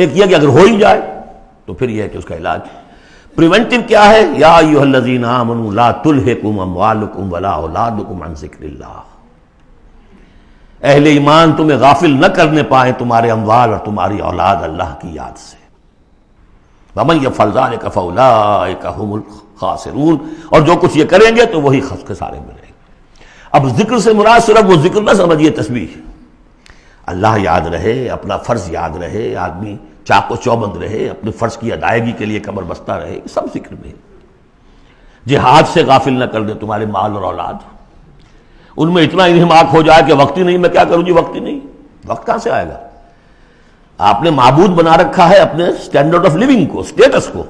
ایک یہ کہ اگر ہو ہی جائے تو پھر یہ ہے کہ اس کا علاج ہے۔ پریونٹیو کیا ہے؟ یا ایھا الذین آمنوا لا تلھکم اموالکم ولا اولادکم عن ذکر اللہ، اہل ایمان تمہیں غافل نہ کرنے پائیں تمہارے اموال اور تمہاری اولاد اللہ کی یاد سے، ومن یفعل ذلک فاولئک ھم الخاسرون، اور جو کچھ یہ کریں گے تو وہی خسارے میں رہیں گے۔ اب ذکر سے مراد صرف وہ ذکر نہ سمجھیے تسبیح، اللہ یاد رہے، اپنا فرض یاد رہے، آدمی چاق و چوبند رہے، اپنے فرض کی ادائیگی کے لیے کمر بستہ رہے، سب ذکر میں۔ جہاد سے غافل نہ کر دے تمہارے مال اور اولاد، ان میں اتنا انہماک ہو جائے کہ وقت ہی نہیں، میں کیا کروں جی، وقت ہی نہیں، وقت کہاں سے آئے گا؟ آپ نے معبود بنا رکھا ہے اپنے اسٹینڈرڈ آف لیونگ کو، اسٹیٹس کو،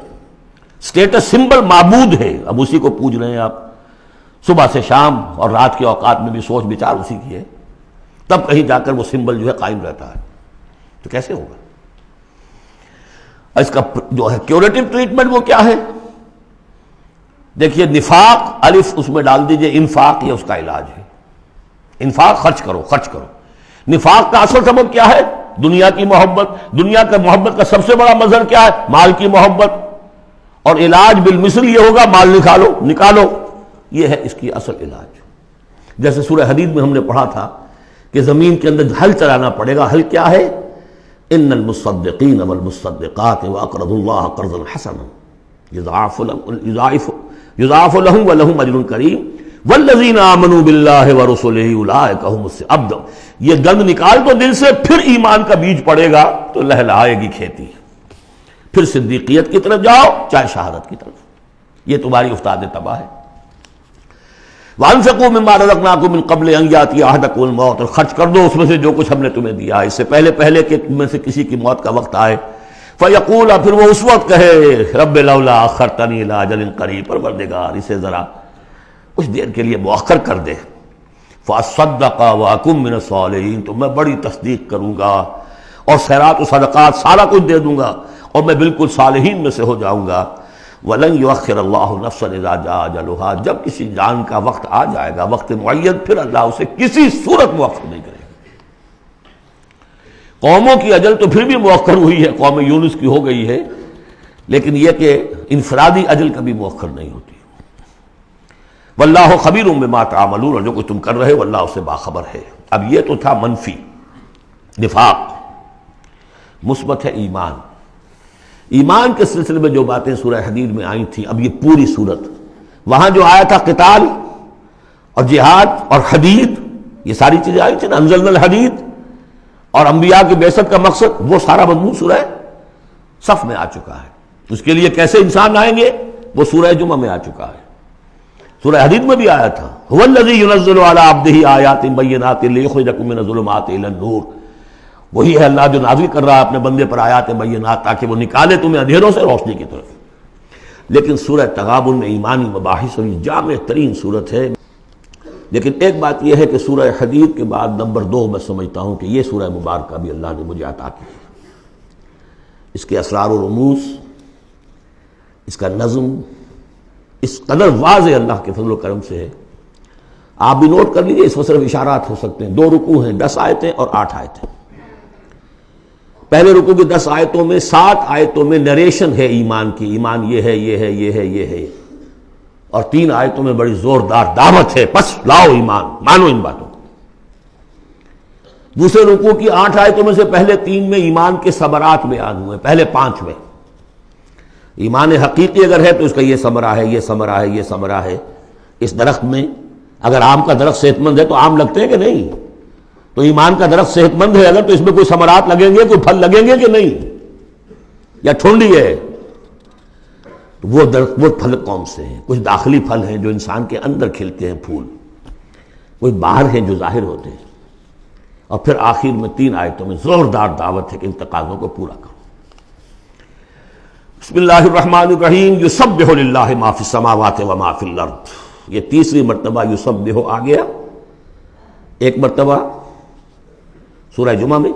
اسٹیٹس سمبل معبود ہے، اب اسی کو پوج رہے ہیں آپ، صبح سے شام اور رات کے اوقات میں بھی سوچ بچار اسی کی ہے۔ تب کہیں جا کر وہ سمبل جو ہے قائم رہتا ہے، تو کیسے ہوگا؟ اس کا جو ہے کیوریٹو ٹریٹمنٹ وہ کیا ہے؟ دیکھیے نفاق الف اس میں ڈال دیجئے، انفاق یہ اس کا علاج ہے۔ انفاق خرچ کرو، خرچ کرو۔ نفاق کا اصل سبب کیا ہے؟ دنیا کی محبت۔ دنیا کا محبت کا سب سے بڑا مظہر کیا ہے؟ مال کی محبت، اور علاج بالمثل یہ ہوگا مال نکالو، نکالو، یہ ہے اس کی اصل علاج۔ جیسے سورہ حدید میں ہم نے پڑھا تھا کہ زمین کے اندر حل چلانا پڑے گا۔ حل کیا ہے؟ ان المصدقین والمصدقات واقرضوا اللہ قرضا حسنا یضاعف لهم ولهم اجر کریم والذین آمنوا باللہ ورسلہ اولئک هم السعداء۔ یہ گند نکال دو دل سے، پھر ایمان کا بیج پڑے گا تو لہلائے گی کھیتی، پھر صدیقیت کی طرف جاؤ چاہے شہادت کی طرف، یہ تمہاری افتاد تباہ ہے۔ وَأَنفِقُوا مِمَّا رَزَقْنَاكُم مِّن قَبْلِ أَن يَأْتِيَ أَحَدَكُمُ الْمَوْتُ، اور خرچ کر دو اس میں سے جو کچھ ہم نے تمہیں دیا ہے، اس سے پہلے پہلے کہ تم میں سے کسی کی موت کا وقت آئے۔ فَيَقُولَ، پھر وہ اس وقت کہے رَبِّ لَوْلَا أَخَّرْتَنِي إِلَىٰ أَجَلٍ قَرِيبٍ، پروردگار اسے ذرا کچھ دیر کے لیے مؤخر کر دے۔ فَأَصَّدَّقَ وَأَكُن مِّنَ الصَّالِحِينَ، تو میں بڑی تصدیق کروں گا اور خیرات و صدقات سارا کچھ دے دوں گا اور میں بالکل صالحین میں سے ہو جاؤں گا۔ وَلَنْ يُؤَخِّرَ اللَّهُ نَفْسًا إِذَا جَاءَ أَجَلُهَا، جب کسی جان کا وقت آ جائے گا، وقت معین، پھر اللہ اسے کسی صورت مؤخر نہیں کرے گا۔ قوموں کی اجل تو پھر بھی مؤخر ہوئی ہے، قوم یونس کی ہو گئی ہے، لیکن یہ کہ انفرادی اجل کبھی مؤخر نہیں ہوتی۔ وَاللَّهُ خَبِيرٌ بِمَا تَعْمَلُونَ، اور جو کچھ تم کر رہے ہو اللہ اسے باخبر ہے۔ اب یہ تو تھا منفی نفاق، مثبت ہے ایمان۔ ایمان کے سلسلے میں جو باتیں سورہ حدید میں آئی تھیں، اب یہ پوری صورت، وہاں جو آیا تھا قتال اور جہاد اور حدید، یہ ساری چیزیں آئی تھیں نا، انزلنا الحدید اور انبیاء کی بعثت کا مقصد، وہ سارا مضمون سورہ صف میں آ چکا ہے۔ اس کے لیے کیسے انسان آئیں گے وہ سورہ جمعہ میں آ چکا ہے، سورہ حدید میں بھی آیا تھا۔ هو الذی ينزل على عبده آیات بینات لیخرجکم من الظلمات الی النور، وہی ہے اللہ جو نازل کر رہا ہے اپنے بندے پر آیات بینات، تاکہ وہ نکالے تمہیں اندھیروں سے روشنی کی طرف۔ لیکن سورہ تغابن میں ایمانی مباحث اور جامع ترین صورت ہے۔ لیکن ایک بات یہ ہے کہ سورہ حدید کے بعد نمبر 2 میں سمجھتا ہوں کہ یہ سورہ مبارکہ بھی اللہ نے مجھے عطا کی ہے۔ اس کے اسرار و رموز، اس کا نظم اس قدر واضح اللہ کے فضل و کرم سے ہے، آپ بھی نوٹ کر لیجئے، اس میں صرف اشارات ہو سکتے ہیں۔ 2 رکوع ہیں، 10 آیتیں اور 8 آیتیں۔ پہلے رکوع کی 10 آیتوں میں 7 آیتوں میں نریشن ہے ایمان کی، ایمان یہ ہے، یہ ہے، یہ ہے، یہ ہے، اور 3 آیتوں میں بڑی زوردار دعوت ہے، بس لاؤ ایمان، مانو ان باتوں کو۔ دوسرے رکوع کی 8 آیتوں میں سے پہلے 3 میں ایمان کے ثمرات بیان ہوئے، پہلے 5 میں۔ ایمان حقیقی اگر ہے تو اس کا یہ ثمرہ ہے، یہ ثمرہ ہے، یہ ثمرہ ہے۔ اس درخت میں اگر آم کا درخت صحت مند ہے تو آم لگتے ہیں کہ نہیں؟ تو ایمان کا درخت صحت مند ہے اگر، تو اس میں کوئی ثمرات لگیں گے، کوئی پھل لگیں گے کہ نہیں؟ یا ٹھونڈی ہے تو وہ درخت، وہ پھل کون سے ہیں؟ کچھ داخلی پھل ہیں جو انسان کے اندر کھلتے ہیں پھول، کوئی باہر ہیں جو ظاہر ہوتے ہیں۔ اور پھر آخر میں 3 آیتوں میں زوردار دعوت ہے کہ ان تقاضوں کو پورا کرو۔ بسم اللہ الرحمن الرحیم، یسبح للہ ما فی السماوات و ما فی الارض، یہ تیسری مرتبہ یسبح آ گیا، ایک مرتبہ سورہ جمعہ میں،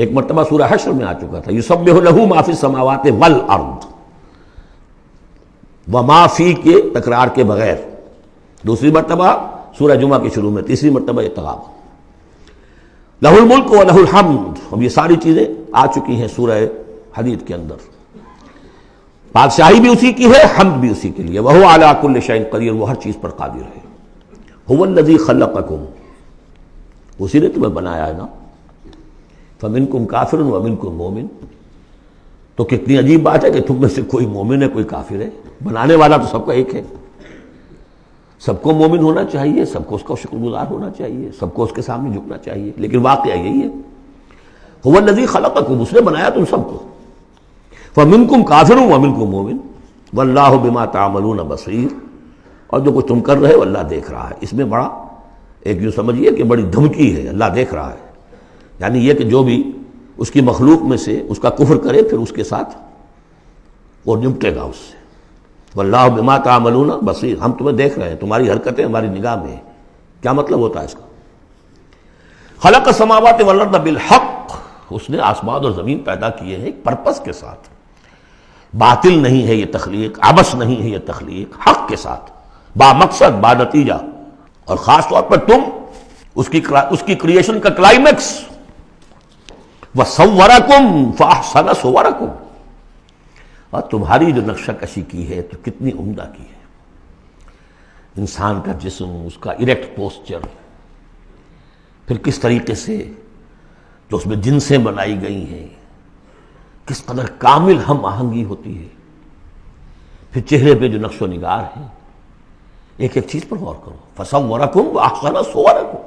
ایک مرتبہ سورہ حشر میں آ چکا تھا۔ یسبح لہ ما فی السماوات والارض، و ما فی کے تکرار کے بغیر، دوسری مرتبہ سورہ جمعہ کے شروع میں، تیسری مرتبہ یہ تغابن۔ لہ الملک و لہ الحمد، اب یہ ساری چیزیں آ چکی ہیں سورہ حدید کے اندر۔ بادشاہی بھی اسی کی ہے، حمد بھی اسی کے لیے۔ وہو علی کل شیء قدیر، وہ ہر چیز پر قادر ہے۔ هو الذی خلقکم، اسی نے تمہیں بنایا ہے نا، فمنکم کافر ومنکم مومن، تو کتنی عجیب بات ہے کہ تم میں سے کوئی مومن ہے کوئی کافر ہے، بنانے والا تو سب کا ایک ہے۔ سب کو مومن ہونا چاہیے، سب کو اس کا شکر گزار ہونا چاہیے، سب کو اس کے سامنے جھکنا چاہیے، لیکن واقعہ یہی ہے، هو الذی خلقکم، اس نے بنایا تم سب کو، فمنکم کافر ومنکم مومن، واللہ بما تعملون بصیر، اور جو کچھ تم کر رہے ہو اللہ دیکھ رہا ہے۔ اس میں بڑا ایک یوں سمجھیے کہ بڑی دھمکی ہے، اللہ دیکھ رہا ہے، یعنی یہ کہ جو بھی اس کی مخلوق میں سے اس کا کفر کرے پھر اس کے ساتھ وہ نمٹے گا اس سے۔ واللہ بما تعملون بصیر، ہم تمہیں دیکھ رہے ہیں، تمہاری حرکتیں ہماری نگاہ میں ہیں۔ کیا مطلب ہوتا ہے اس کا؟ خلق السماوات والارض بالحق، اس نے آسمان اور زمین پیدا کیے ہیں ایک پرپس کے ساتھ، باطل نہیں ہے یہ تخلیق، عبث نہیں ہے یہ تخلیق، حق کے ساتھ، با مقصد با نتیجہ. اور خاص طور پر تم اس کی کریشن کا کلائمیکس، وَصَوَّرَكُمْ فَأَحْسَنَ صُوَرَكُمْ، اور تمہاری جو نقشہ کشی کی ہے تو کتنی عمدہ کی ہے. انسان کا جسم، اس کا اریکٹ پوسچر، پھر کس طریقے سے جو اس میں جنسیں بنائی گئی ہیں، کس قدر کامل ہم آہنگی ہوتی ہے. پھر چہرے پہ جو نقش و نگار ہے، ایک ایک چیز پر غور کرو. فَصَوَّرَكُمْ وَأَحْسَنَ صُوَرَكُمْ،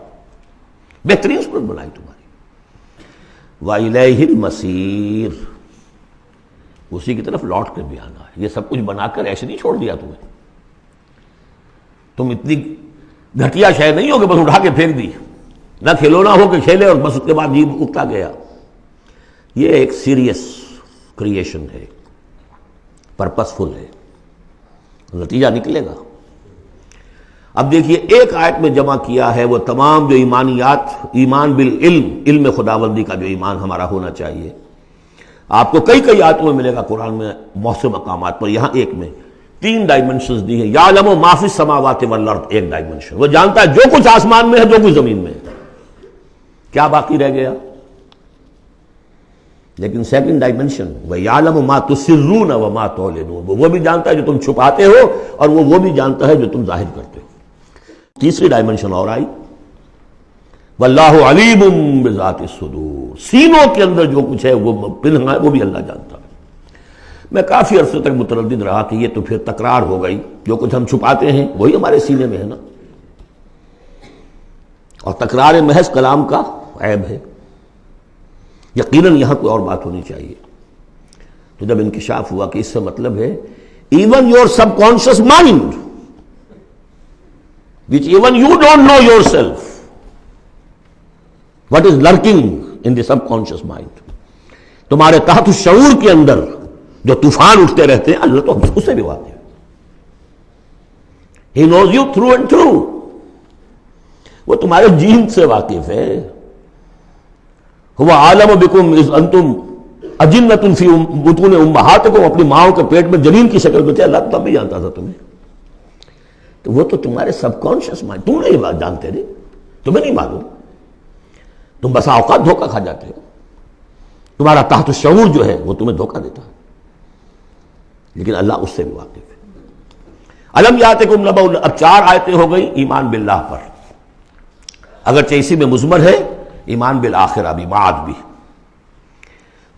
بہترین صورت بنائی تمہاری. وَإِلَيْهِ الْمَصِيرُ، اسی کی طرف لوٹ کر بھی آنا ہے. یہ سب کچھ بنا کر ایسے نہیں چھوڑ دیا تمہیں، تم اتنی گھٹیا شے نہیں ہو کہ بس اٹھا کے پھینک دی، نہ کھلونا ہو کہ کھیلے اور بس اس کے بعد جی اٹھتا گیا. یہ ایک سیریس کریشن ہے، پرپسفل ہے، نتیجہ نکلے گا. اب دیکھیے ایک آیت میں جمع کیا ہے وہ تمام جو ایمانیات، ایمان بالعلم، علم خداوندی کا جو ایمان ہمارا ہونا چاہیے. آپ کو کئی کئی آیتوں میں ملے گا قرآن میں، بہت سے مقامات پر. یہاں ایک میں تین ڈائمنشنز دی ہیں. یعلم ما فی السماوات والارض، ایک ڈائمنشن، وہ جانتا ہے جو کچھ آسمان میں ہے جو کچھ زمین میں ہے. کیا باقی رہ گیا؟ لیکن سیکنڈ ڈائمنشن، وَيَعْلَمُ مَا تُسِرُّونَ وَمَا تُعْلِنُونَ، وہ بھی جانتا ہے جو تم چھپاتے ہو اور وہ بھی جانتا ہے جو تم ظاہر کرتے ہو. تیسری ڈائمنشن اور آئی، وَاللَّهُ عَلِيمٌ بِذَاتِ الصُّدُورِ، سینوں کے اندر جو کچھ ہے وہ پنہاں ہے، وہ بھی اللہ جانتا ہے. میں کافی عرصے تک متردد رہا کہ یہ تو پھر تکرار ہو گئی، جو کچھ ہم چھپاتے ہیں وہی ہمارے سینے میں ہے نا، اور تکرار محض کلام کا عیب ہے. یقیناً یہاں کوئی اور بات ہونی چاہیے. تو جب انکشاف ہوا کہ اس سے مطلب ہے even your subconscious mind which even you don't know yourself what is lurking in the subconscious mind, تمہارے تحت الشعور کے اندر جو طوفان اٹھتے رہتے ہیں، اللہ تو اسے بھی واقف ہے. He knows you through and through، وہ تمہارے جین سے واقف ہے. ہوا عالم بکم اذ انتم اجنۃ فی بطون امہاتکم، اپنی ماؤں کے پیٹ میں جنین کی شکل میں تھے، اللہ تب بھی جانتا تھا تمہیں. تو وہ تو تمہارے سب کانشیس مائنڈ، تم نہیں بات جانتے رہے، تمہیں نہیں معلوم، تم بسا اوقات دھوکہ کھا جاتے ہو. تمہارا تحت الشعور جو ہے وہ تمہیں دھوکہ دیتا ہے، لیکن اللہ اس سے بھی واقف ہے. الم یاتکم نبأ، اب چار آیتیں ہو گئی ایمان باللہ پر، اگرچہ اسی میں مضمر ہے ایمان بالآخرہ بھی، بعد بھی.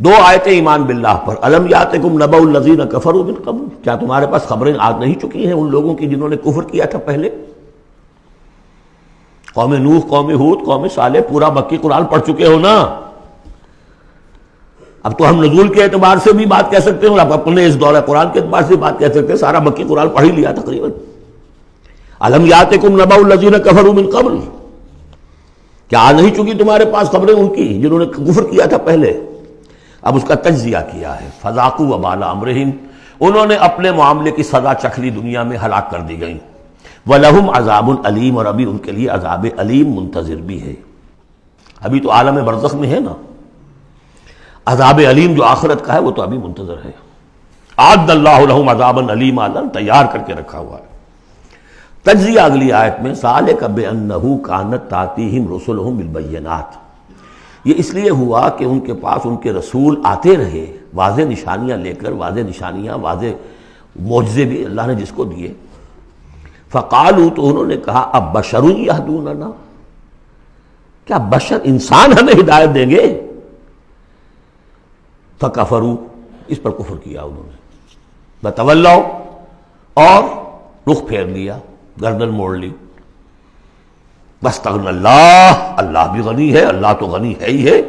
دو آیتیں ایمان باللہ پر، الم یاتکم نبأ الذین کفروا من قبل، کیا تمہارے پاس خبریں آ نہیں چکی ہیں ان لوگوں کی جنہوں نے کفر کیا تھا پہلے؟ قوم نوح، قوم ہود، قوم صالح، پورا مکی قرآن پڑھ چکے ہو نا. اب تو ہم نزول کے اعتبار سے بھی بات کہہ سکتے ہیں، اور اپنے اس دورہ قرآن کے اعتبار سے بات کہہ سکتے ہیں، سارا مکی قرآن پڑھ ہی لیا تقریباً. الم یاتکم نبأ الذین کفروا من قبل، کیا آ نہیں چکی تمہارے پاس خبریں ان کی جنہوں نے کفر کیا تھا پہلے؟ اب اس کا تجزیہ کیا ہے، فذاقوا وبال امرہم، انہوں نے اپنے معاملے کی سزا چکھلی، دنیا میں ہلاک کر دی گئیں. ولہم عذاب الیم، اور ابھی ان کے لیے عذاب علیم منتظر بھی ہے. ابھی تو عالم برزخ میں ہے نا، عذاب علیم جو آخرت کا ہے وہ تو ابھی منتظر ہے. اعد اللہ لہم عذابا علیما، تیار کر کے رکھا ہوا ہے. تجزیہ اگلی آیت میں، ذالک بانہ کانت تاتیہم رسلہم بالبینات، یہ اس لیے ہوا کہ ان کے پاس ان کے رسول آتے رہے واضح نشانیاں لے کر، واضح نشانیاں، واضح معجزے بھی اللہ نے جس کو دیے. فقالوا، تو انہوں نے کہا، اب بشر یہدوننا، کیا بشر انسان ہمیں ہدایت دیں گے؟ فکفروا، اس پر کفر کیا انہوں نے، بتولوا، اور رخ پھیر لیا، گردن موڑ لی. بستغنی اللہ، اللہ بھی غنی ہے، اللہ تو غنی ہے ہی ہے.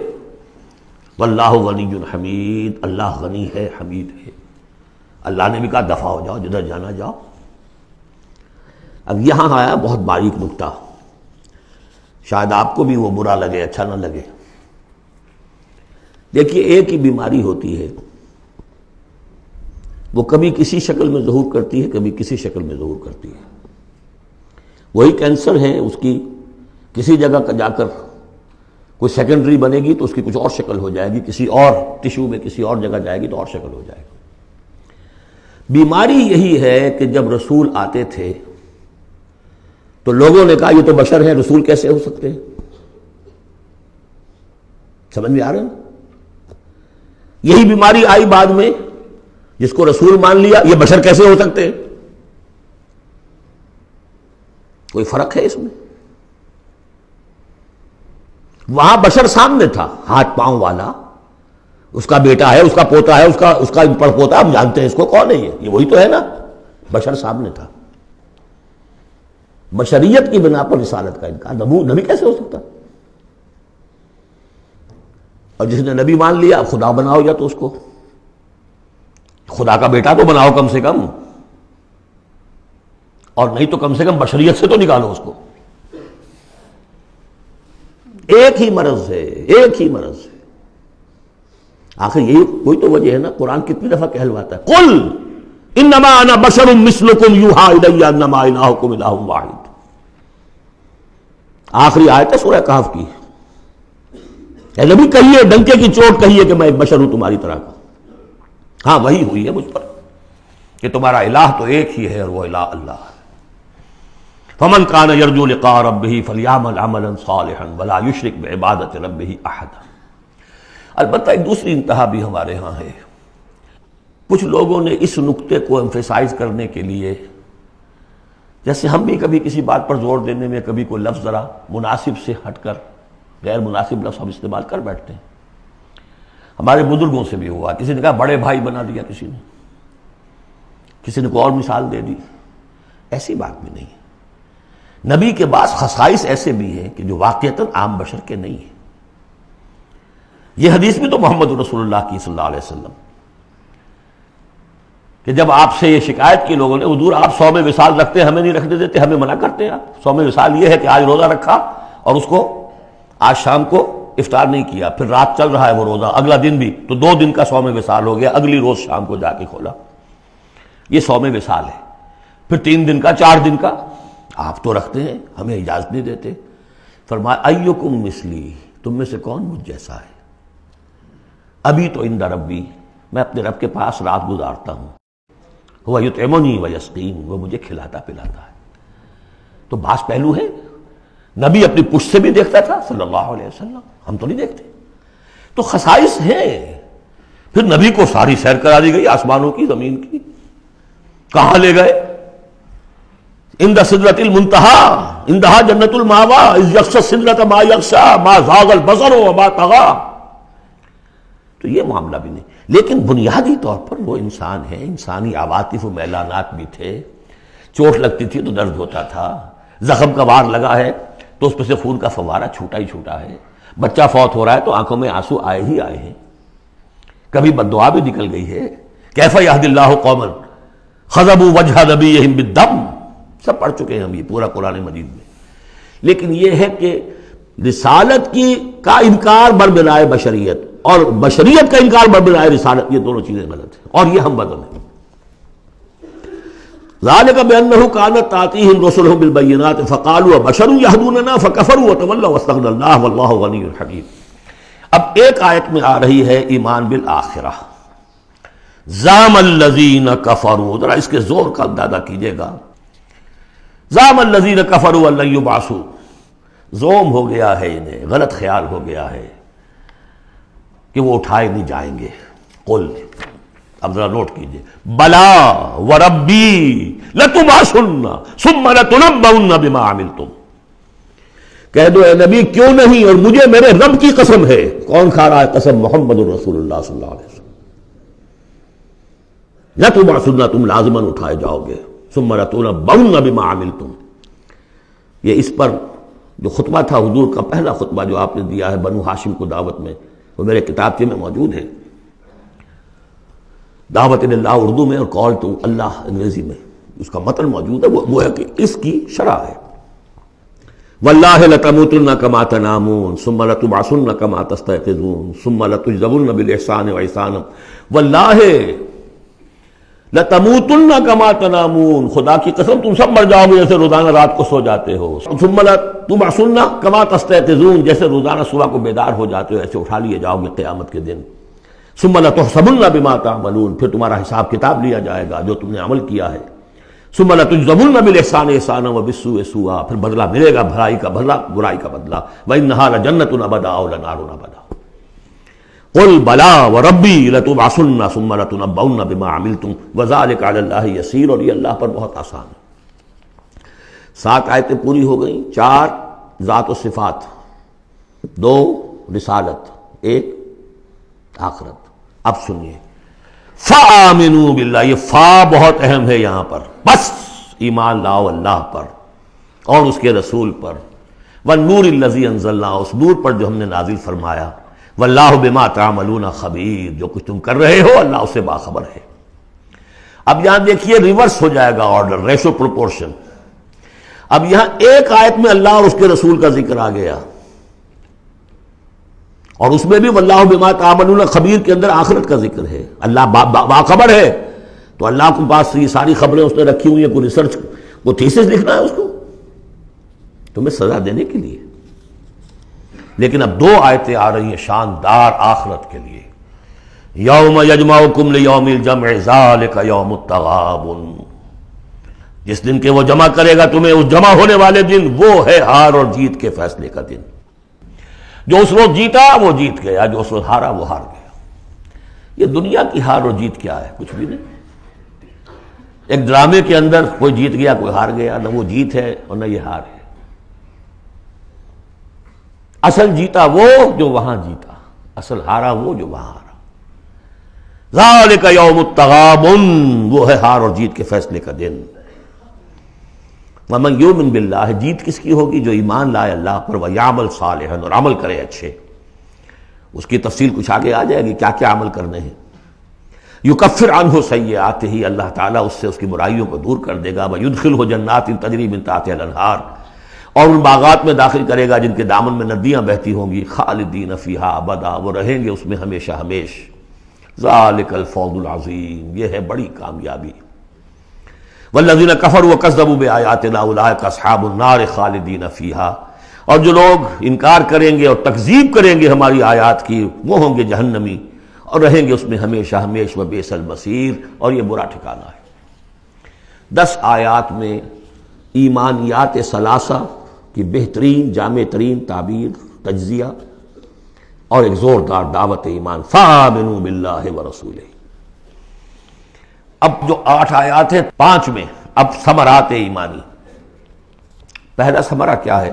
واللہ غنی حمید، اللہ غنی ہے، حمید ہے. اللہ نے بھی کہا دفع ہو جاؤ، جدھر جانا جاؤ. اب یہاں آیا بہت باریک نکتہ، شاید آپ کو بھی وہ برا لگے، اچھا نہ لگے. دیکھیے ایک ہی بیماری ہوتی ہے، وہ کبھی کسی شکل میں ظہور کرتی ہے، کبھی کسی شکل میں ظہور کرتی ہے. وہی کینسر ہے، اس کی کسی جگہ جا کر کوئی سیکنڈری بنے گی تو اس کی کچھ اور شکل ہو جائے گی، کسی اور ٹشو میں کسی اور جگہ جائے گی تو اور شکل ہو جائے گی۔ بیماری یہی ہے کہ جب رسول آتے تھے تو لوگوں نے کہا یہ تو بشر ہیں، رسول کیسے ہو سکتے ہیں؟ سمجھ میں آ رہے ہیں؟ یہی بیماری آئی بعد میں، جس کو رسول مان لیا یہ بشر کیسے ہو سکتے ہیں؟ کوئی فرق ہے اس میں؟ وہاں بشر سامنے تھا، ہاتھ پاؤں والا، اس کا بیٹا ہے، اس کا پوتا ہے، اس کا پڑپوتا، ہم جانتے ہیں اس کو کون ہے، یہ وہی تو ہے نا، بشر سامنے تھا۔ بشریت کی بنا پر رسالت کا انکار، نبی کیسے ہو سکتا؟ اور جس نے نبی مان لیا خدا بناؤ، یا تو اس کو خدا کا بیٹا تو بناؤ کم سے کم، اور نہیں تو کم سے کم بشریت سے تو نکالو اس کو۔ ایک ہی مرض ہے۔ آخر یہی کوئی تو وجہ ہے نا، قرآن کتنی دفعہ کہلواتا ہے قل انما انا بشر مثلکم یوحی الی انما الہکم الہ واحد، آخری آیت ہے سورہ قحف کی۔ اے نبی کہیے، ڈنکے کی چوٹ کہیے کہ میں ایک بشر ہوں تمہاری طرح کا، ہاں وہی ہوئی ہے مجھ پر کہ تمہارا الہ تو ایک ہی ہے اور وہ الہ اللہ ہے۔ فمن کان یرجو لقاء ربہ فلیعمل عملا صالحا ولا یشرک بعبادت ربہ احدا۔ البتہ ایک دوسری انتہا بھی ہمارے ہاں ہے، کچھ لوگوں نے اس نقطے کو ایمفیسائز کرنے کے لیے، جیسے ہم بھی کبھی کسی بات پر زور دینے میں کبھی کوئی لفظ ذرا مناسب سے ہٹ کر غیر مناسب لفظ ہم استعمال کر بیٹھتے ہیں، ہمارے بزرگوں سے بھی ہوا، کسی نے کہا بڑے بھائی بنا دیا، کسی نے کوئی اور مثال دے دی، ایسی بات بھی نہیں ہے۔ نبی کے بعض خصائص ایسے بھی ہیں کہ جو واقعتاً عام بشر کے نہیں ہیں۔ یہ حدیث بھی تو محمد رسول اللہ کی صلی اللہ علیہ وسلم کہ جب آپ سے یہ شکایت کی لوگوں نے، حضور آپ صوم وصال رکھتے ہیں، ہمیں نہیں رکھنے دیتے، ہمیں منع کرتے ہیں آپ۔ صوم وصال یہ ہے کہ آج روزہ رکھا اور اس کو آج شام کو افطار نہیں کیا، پھر رات چل رہا ہے وہ روزہ، اگلا دن بھی، تو 2 دن کا صوم وصال ہو گیا، اگلی روز شام کو جا کے کھولا، یہ صوم وصال ہے۔ پھر 3 دن کا، 4 دن کا، آپ تو رکھتے ہیں، ہمیں اجازت نہیں دیتے۔ فرمایا ایکم مثلی، تم میں سے کون مجھ جیسا ہے؟ ابھی تو عند ربی، میں اپنے رب کے پاس رات گزارتا ہوں، وہ یطعمنی و یسقین، وہ مجھے کھلاتا پلاتا ہے۔ تو بعض پہلو ہے، نبی اپنی پشت سے بھی دیکھتا تھا صلی اللہ علیہ وسلم، ہم تو نہیں دیکھتے، تو خصائص ہیں۔ پھر نبی کو ساری سیر کرا دی گئی، آسمانوں کی، زمین کی، کہاں لے گئے؟ عند سدرۃ المنتہا، اندہا جنت الماوا، اذ یغشی السدرۃ ما یغشی، ما زاغ البصر وما طغی۔ تو یہ معاملہ بھی نہیں، لیکن بنیادی طور پر وہ انسان ہے، انسانی عواطف و میلانات بھی تھے، چوٹ لگتی تھی تو درد ہوتا تھا، زخم کا وار لگا ہے تو اس پہ سے خون کا فوارہ چھوٹا ہی چھوٹا ہے، بچہ فوت ہو رہا ہے تو آنکھوں میں آنسو آئے ہی آئے ہیں، کبھی بد دعا بھی نکل گئی ہے، کیف یہدی اللہ قوما خذبوا وجہ نبیہم بالدم، سب پڑھ چکے ہیں ہم یہ پورا قرآن مجید میں۔ لیکن یہ ہے کہ رسالت کی کا انکار بر بنائے بشریت، اور بشریت کا انکار بر بنائے رسالت، یہ دونوں چیزیں غلط ہیں، اور یہ ہم بدل ہیں۔ ذالک بأنہ کانت تأتیہم رسلہم بالبینات فقالوا بشر یہدوننا فکفروا وتولوا واستغنى اللہ واللہ غنی حمید۔ اب ایک آیت میں آ رہی ہے ایمان بالآخرہ، زعم الذین کفروا، ذرا اس کے زور کا اندازہ کیجیے گا، زعم الذین کفروا ان لن یبعثوا، زوم ہو گیا ہے، انہیں غلط خیال ہو گیا ہے کہ وہ اٹھائے نہیں جائیں گے۔ قل، اب ذرا نوٹ کیجیے، بلا وربی لتبعثن ثم لتنبؤن بما عملتم، کہہ دو اے نبی کیوں نہیں، اور مجھے میرے رب کی قسم ہے۔ کون کھا رہا ہے قسم؟ محمد رسول اللہ صلی اللہ علیہ وسلم۔ لتبعثن، تم لازماً اٹھائے جاؤ گے، ثم لتنبؤن بما عملتم۔ یہ اس پر جو خطبہ تھا حضور کا، پہلا خطبہ جو آپ نے دیا ہے بنو ہاشم کو دعوت میں، وہ میرے کتابچے میں موجود ہے، دعوت اللہ اردو میں اور کال ٹو اللہ انگریزی میں، اس کا متن موجود ہے، وہ ہے کہ اس کی شرح ہے، واللہ لتموتن کما تنامون ثم لتبعثن کما تستيقظون ثم لتجزون بالاحسان واحسانا واللہ لَتَمُوتُنَّ كَمَا تَنَامُونَ، خدا کی قسم تم سب مر جاؤ گے جیسے روزانہ رات کو سو جاتے ہو، ثُمَّ لَتُبْعَثُنَّ كَمَا تَسْتَيْقِظُونَ، جیسے روزانہ صبح کو بیدار ہو جاتے ہو ایسے اٹھا لیے جاؤ گے قیامت کے دن، ثُمَّ لَتُحْسَبُنَّ بِمَا تَعْمَلُونَ، پھر تمہارا حساب کتاب لیا جائے گا جو تم نے عمل کیا ہے، ثُمَّ لَتُجْزَوْنَّ بِالْإِحْسَانِ إِحْسَانًا وَبِالسُّوءِ سُوءًا، پھر بدلہ ملے گا بھلائی کا بدلہ برائی کا بدلہ، وَإِنَّهَا لَجَنَّةٌ أَبَدًا أَوْ لَنَارٌ أَبَدًا، قل بلا وربی لتبعثن ثم لتنبؤن بما عملتم وذلک علی اللہ یسیر، اور یہ اللہ پر بہت آسان ہے۔ 7 آیتیں پوری ہو گئیں، 4 ذات و صفات، 2 رسالت، 1 آخرت۔ اب سنیے فآمنوا باللہ، یہ فا بہت اہم ہے یہاں پر، بس ایمان لاؤ اللہ پر اور اس کے رسول پر، والنور الذی انزلنا، اس نور پر جو ہم نے نازل فرمایا، واللہ بما تعملون خبیر، جو کچھ تم کر رہے ہو اللہ اس سے باخبر ہے۔ اب یہاں دیکھیے ریورس ہو جائے گا آرڈر، ریشو پروپورشن۔ اب یہاں ایک آیت میں اللہ اور اس کے رسول کا ذکر آ گیا، اور اس میں بھی واللہ بما تعملون خبیر کے اندر آخرت کا ذکر ہے، اللہ باخبر ہے، تو اللہ کے پاس یہ ساری خبریں اس نے رکھی ہوئی ہیں، کوئی ریسرچ وہ تھیسس لکھنا ہے اس کو تمہیں سزا دینے کے لیے۔ لیکن اب 2 آیتیں آ رہی ہیں شاندار آخرت کے لیے، یوم یجمعکم لیوم الجمع ذالک یوم التغابن، جس دن کے وہ جمع کرے گا تمہیں اس جمع ہونے والے دن، وہ ہے ہار اور جیت کے فیصلے کا دن، جو اس روز جیتا وہ جیت گیا، جو اس روز ہارا وہ ہار گیا۔ یہ دنیا کی ہار اور جیت کیا ہے؟ کچھ بھی نہیں۔ ایک ڈرامے کے اندر کوئی جیت گیا کوئی ہار گیا، نہ وہ جیت ہے اور نہ یہ ہار ہے، اصل جیتا وہ جو وہاں جیتا، اصل ہارا وہ جو وہاں ہارا۔ ذالک یوم التغابن، وہ ہے ہار اور جیت کے فیصلے کا دن۔ ومن یؤمن باللہ، جیت کس کی ہوگی؟ جو ایمان لائے اللہ پر، ویعمل صالحا، اور عمل کرے اچھے۔ اس کی تفصیل کچھ آگے آ جائے گی کیا کیا عمل کرنے ہیں۔ یکفر عنہ سیئاتہ، اللہ تعالیٰ اس سے اس کی برائیوں کو دور کر دے گا، ویدخلہ جنات تجری من تحتہا الانہار، اور ان باغات میں داخل کرے گا جن کے دامن میں ندیاں بہتی ہوں گی، خالدین فیہا ابدا، وہ رہیں گے اس میں ہمیشہ ہمیش، ذالک الفوز العظیم، یہ ہے بڑی کامیابی۔ والذین کفروا وکذبوا بآیاتنا اولئک اصحاب النار خالدین فیہا، اور جو لوگ انکار کریں گے اور تکذیب کریں گے ہماری آیات کی، وہ ہوں گے جہنمی اور رہیں گے اس میں ہمیشہ ہمیش، وبئس المصیر، اور یہ برا ٹھکانہ ہے۔ 10 آیات میں ایمانیات ثلاثہ کی بہترین جامع ترین تعبیر، تجزیہ، اور ایک زوردار دعوت ایمان، فآمنوا باللہ ورسولہ۔ اب جو 8 آیات ہیں 5 میں اب ثمرات ایمانی۔ پہلا ثمرہ کیا ہے؟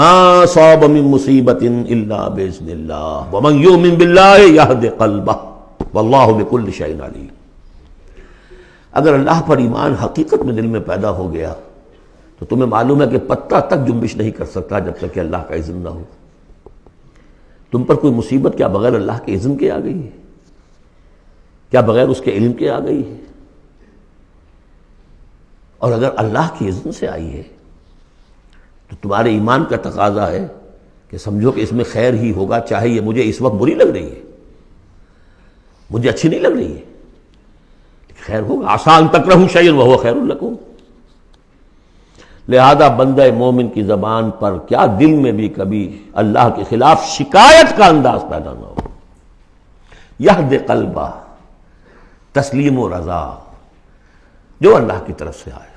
ما صاب من مصیبت الا باذن اللہ ومن یؤمن باللہ یہد قلبہ واللہ بکل شیء علیم۔ اگر اللہ پر ایمان حقیقت میں دل میں پیدا ہو گیا تو تمہیں معلوم ہے کہ پتہ تک جنبش نہیں کر سکتا جب تک کہ اللہ کا اذن نہ ہو۔ تم پر کوئی مصیبت کیا بغیر اللہ کے اذن کے آ گئی ہے؟ کیا بغیر اس کے علم کے آ گئی ہے؟ اور اگر اللہ کے اذن سے آئی ہے تو تمہارے ایمان کا تقاضا ہے کہ سمجھو کہ اس میں خیر ہی ہوگا، چاہے یہ مجھے اس وقت بری لگ رہی ہے، مجھے اچھی نہیں لگ رہی ہے، خیر ہوگا۔ آسان تک رہو شعین وہ خیر القوم۔ لہذا بندہ مومن کی زبان پر کیا دل میں بھی کبھی اللہ کے خلاف شکایت کا انداز پیدا نہ ہو۔ یہد قلبہ، تسلیم و رضا، جو اللہ کی طرف سے آئے۔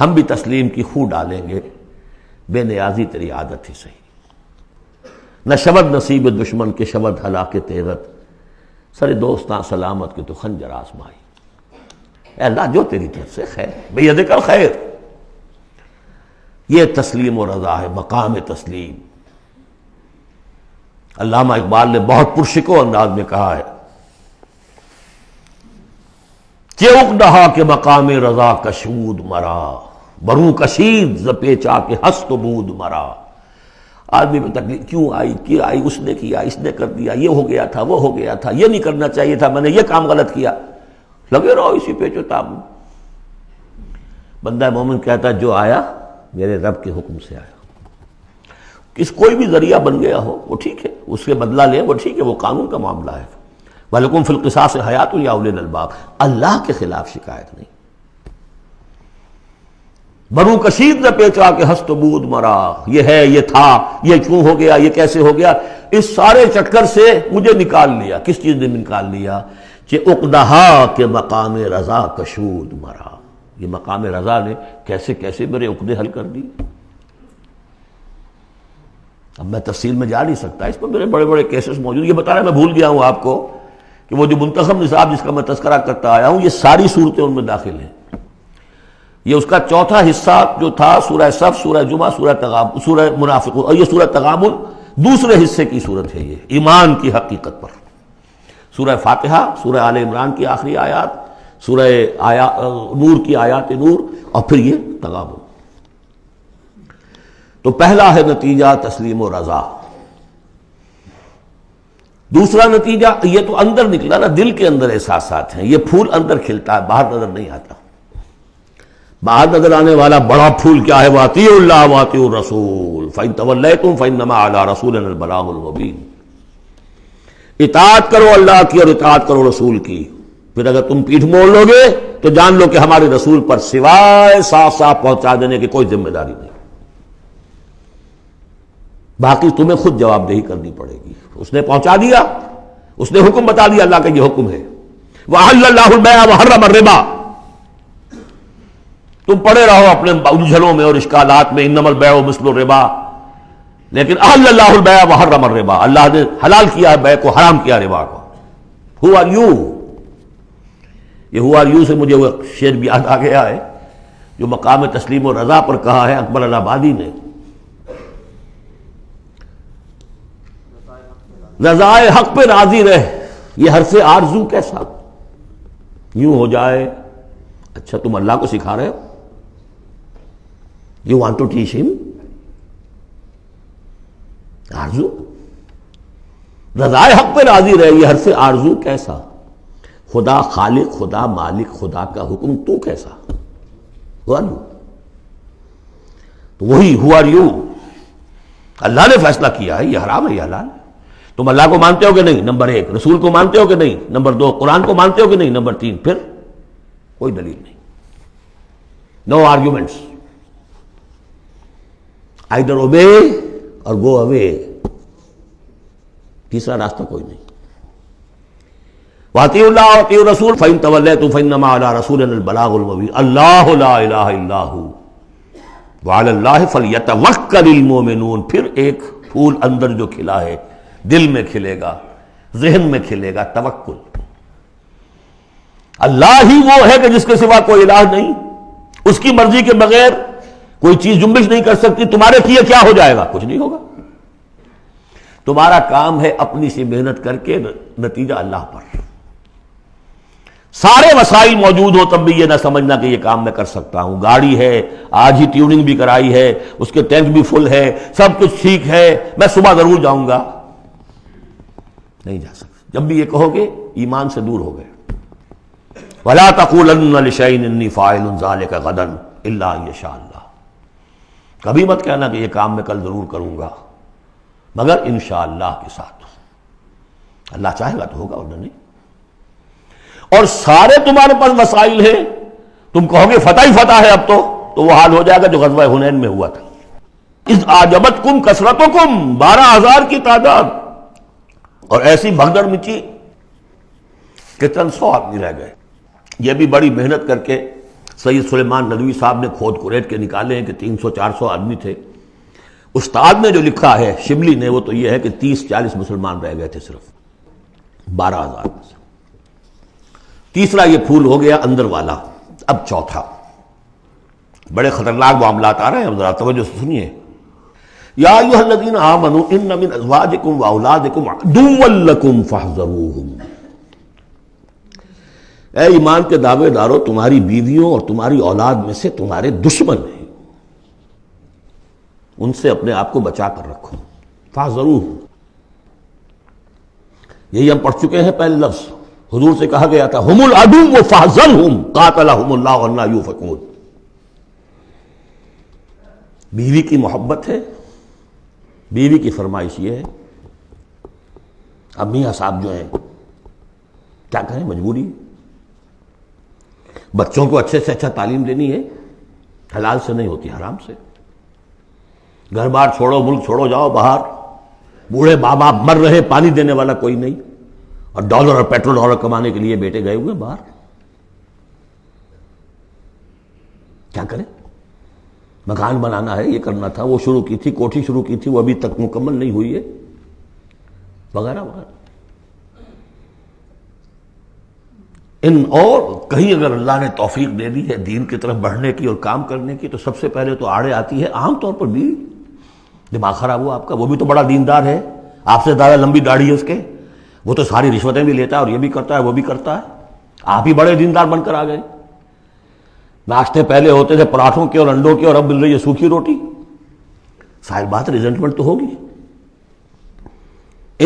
ہم بھی تسلیم کی خو ڈالیں گے، بے نیازی تیری عادت ہی صحیح، نہ شبد نصیب دشمن کے، شبد ہلاک تیرت، سر دوستاں سلامت کے تو خنجر آزمائی، اے اللہ جو تیری طرف سے خیر، بیدک الخیر۔ یہ تسلیم و رضا ہے، مقام تسلیم۔ علامہ اقبال نے بہت پرشکوہ انداز میں کہا ہے، چیوک ڈہا کے مقام رضا کشود مرا، برو کشید زپیچا کے ہست بود مرا۔ آدمی پہ تکلیف کیوں آئی، کیا آئی، اس نے کیا، اس نے کر دیا، یہ ہو گیا تھا، وہ ہو گیا تھا، یہ نہیں کرنا چاہیے تھا، میں نے یہ کام غلط کیا، لگے رہو اسی پیچو تاب۔ بندہ مومن کہتا جو آیا میرے رب کے حکم سے آیا، کس کوئی بھی ذریعہ بن گیا ہو وہ ٹھیک ہے، اس کے بدلہ لیں وہ ٹھیک ہے، وہ قانون کا معاملہ ہے، وَلَكُمْ فِي الْقِصَاصِ حَيَاتٌ يَا أُولِي الْأَلْبَابِ. اللہ کے خلاف شکایت نہیں. برو کشید نہ پیچا کہ ہست بود مرا، یہ ہے، یہ تھا، یہ کیوں ہو گیا، یہ کیسے ہو گیا، اس سارے چکر سے مجھے نکال لیا. کس چیز نے نکال لیا؟ کہ عقدہا کے مقام رضا کشود مرا. یہ مقام رضا نے کیسے کیسے میرے عقدے حل کر دی. اب میں تفصیل میں جا نہیں سکتا، اس پر میرے بڑے بڑے کیسز موجود. یہ بتا رہا میں بھول گیا ہوں آپ کو کہ وہ جو منتخب نصاب جس کا میں تذکرہ کرتا آیا ہوں، یہ ساری صورتیں ان میں داخل ہیں. یہ اس کا چوتھا حصہ جو تھا، سورہ صف، سورہ جمعہ، سورہ تغابن، سورہ منافقون، اور یہ سورہ تغابن دوسرے حصے کی صورت ہے. یہ ایمان کی حقیقت پر سورہ فاتحہ، سورہ آل عمران کی آخری آیات، سورہ نور کی آیات نور، اور پھر یہ تغابن. تو پہلا ہے نتیجہ تسلیم و رضا. دوسرا نتیجہ، یہ تو اندر نکلا نا، دل کے اندر احساسات ہیں. یہ پھول اندر کھلتا ہے، باہر نظر نہیں آتا. بعد نظر آنے والا بڑا پھول کیا ہے؟ واطیع اللہ واطیع الرسول فإن تولیتم فإنما علی رسولنا البلاغ المبین. اطاعت کرو اللہ کی اور اطاعت کرو رسول کی، پھر اگر تم پیٹھ موڑ لو گے تو جان لو کہ ہمارے رسول پر سوائے صاف صاف پہنچا دینے کی کوئی ذمہ داری نہیں. باقی تمہیں خود جواب دہی کرنی پڑے گی. اس نے پہنچا دیا، اس نے حکم بتا دیا، اللہ کا یہ حکم ہے. وَأَحَلَّ اللَّهُ الْبَيْعَ وَحَرَّمَ الرِّبَا. تم پڑے رہو اپنے الجھنوں میں اور اشکالات میں، انما البیع مثل الربا. لیکن احل اللہ البیع وحرم الربا، اللہ نے حلال کیا ہے بیع کو، حرام کیا ربا کو. Who are you؟ یہ Who are you سے مجھے وہ شعر بھی یاد آ گیا ہے جو مقام تسلیم و رضا پر کہا ہے اکبر الہ آبادی نے. رضائے حق پہ راضی رہ، یہ ہر سے آرزو کیسا یوں ہو جائے. اچھا تم اللہ کو سکھا رہے ہو، You want to teach him? آرزو رضائے حق پہ راضی رہے، یہ ہر سے آرزو کیسا. خدا خالق، خدا مالک، خدا کا حکم تو کیسا. تو وہی Who are you. اللہ نے فیصلہ کیا ہے، یہ حرام ہے، یہ حلال ہے. تم اللہ کو مانتے ہو کہ نہیں، نمبر ایک. رسول کو مانتے ہو کہ نہیں، نمبر دو. قرآن کو مانتے ہو کہ نہیں، نمبر تین. پھر کوئی دلیل نہیں. نو آرگیومنٹس. Either obey اور گو اوے. تیسرا راستہ کوئی نہیں. وَأَطِيعُوا اللَّهَ وَأَطِيعُوا الرَّسُولَ فَإِن تَوَلَّيْتُمْ فَإِنَّمَا عَلَىٰ رَسُولِنَا الْبَلَاغُ الْمُبِينُ. اللہ لا الہ الا ہو وَعَلَى اللَّهِ فَلْيَتَوَكَّلِ الْمُؤْمِنُونَ. پھر ایک پھول اندر جو کھلا ہے، دل میں کھلے گا، ذہن میں کھلے گا، توکل. اللہ ہی وہ ہے کہ جس کے سوا کوئی الہ نہیں. اس کی مرضی کے بغیر کوئی چیز جنبش نہیں کر سکتی. تمہارے کیے کیا ہو جائے گا؟ کچھ نہیں ہوگا. تمہارا کام ہے اپنی سی محنت کر کے نتیجہ اللہ پر. سارے وسائل موجود ہو تب بھی یہ نہ سمجھنا کہ یہ کام میں کر سکتا ہوں. گاڑی ہے، آج ہی ٹیوننگ بھی کرائی ہے، اس کے ٹینک بھی فل ہے، سب کچھ ٹھیک ہے، میں صبح ضرور جاؤں گا. نہیں جا سکتا. جب بھی یہ کہو گے ایمان سے دور ہو گئے. وَلَا تَقُولَنَّ لِشَيْءٍ إِنِّي فَاعِلٌ ذَلِكَ غَدًا إِلَّا أَن يَشَاءَ اللَّهُ. کبھی مت کہنا کہ یہ کام میں کل ضرور کروں گا، مگر انشاءاللہ کے ساتھ. اللہ چاہے گا تو ہوگا، اور نہیں. اور سارے تمہارے پاس وسائل ہیں. تم کہو گے فتح ہی فتح ہے اب تو وہ حال ہو جائے گا جو غزوہ حنین میں ہوا تھا. اِذْ أَعْجَبَتْكُمْ كَثْرَتُكُمْ. 12,000 کی تعداد، اور ایسی بھگدڑ مچی کہ 300 آدمی رہ گئے. یہ بھی بڑی محنت کر کے سید سلیمان ندوی صاحب نے کھود کوریٹ کے نکالے ہیں کہ 300-400 آدمی تھے. استاد نے جو لکھا ہے شبلی نے، وہ تو یہ ہے کہ 30-40 مسلمان رہ گئے تھے صرف 12,000 میں سے. تیسرا یہ پھول ہو گیا اندر والا. اب چوتھا. بڑے خطرناک معاملات آ رہے ہیں، اب ذرا توجہ سے سنیے. یا ایھا الذین آمنوا ان من ازواجکم واولادکم عدوا لکم فاحذروہم. اے ایمان کے دعوے دارو، تمہاری بیویوں اور تمہاری اولاد میں سے تمہارے دشمن ہیں، ان سے اپنے آپ کو بچا کر رکھو. فاحذروہم، یہی ہم پڑھ چکے ہیں پہلے لفظ. حضور سے کہا گیا تھا ہم العدو فاحذرھم قاتلھم اللہ انا یؤفکون. بیوی کی محبت ہے، بیوی کی فرمائش یہ ہے. اب میاں صاحب جو ہیں کیا کریں، مجبوری ہے۔ بچوں کو اچھے سے اچھا تعلیم دینی ہے، حلال سے نہیں ہوتی، حرام سے۔ گھر بار چھوڑو، ملک چھوڑو، جاؤ باہر، بوڑھے ماں باپ مر رہے، پانی دینے والا کوئی نہیں، اور ڈالر اور پیٹرول ڈالر کمانے کے لیے بیٹے گئے ہوئے باہر، کیا کریں؟ مکان بنانا ہے، یہ کرنا تھا، وہ شروع کی تھی، کوٹھی شروع کی تھی، وہ ابھی تک مکمل نہیں ہوئی ہے، وغیرہ وغیرہ۔ ان اور کہیں اگر اللہ نے توفیق دے دی ہے دین کی طرف بڑھنے کی اور کام کرنے کی، تو سب سے پہلے تو آڑے آتی ہے عام طور پر بھی، دماغ خراب ہوا آپ کا، وہ بھی تو بڑا دیندار ہے، آپ سے زیادہ لمبی داڑھی ہے اس کے، وہ تو ساری رشوتیں بھی لیتا ہے اور یہ بھی کرتا ہے وہ بھی کرتا ہے، آپ ہی بڑے دیندار بن کر آ گئے۔ ناشتے پہلے ہوتے تھے پراٹھوں کے اور انڈوں کے، اور اب مل رہی ہے سوکھی روٹی۔ ساری بات ریزنٹمنٹ تو ہوگی۔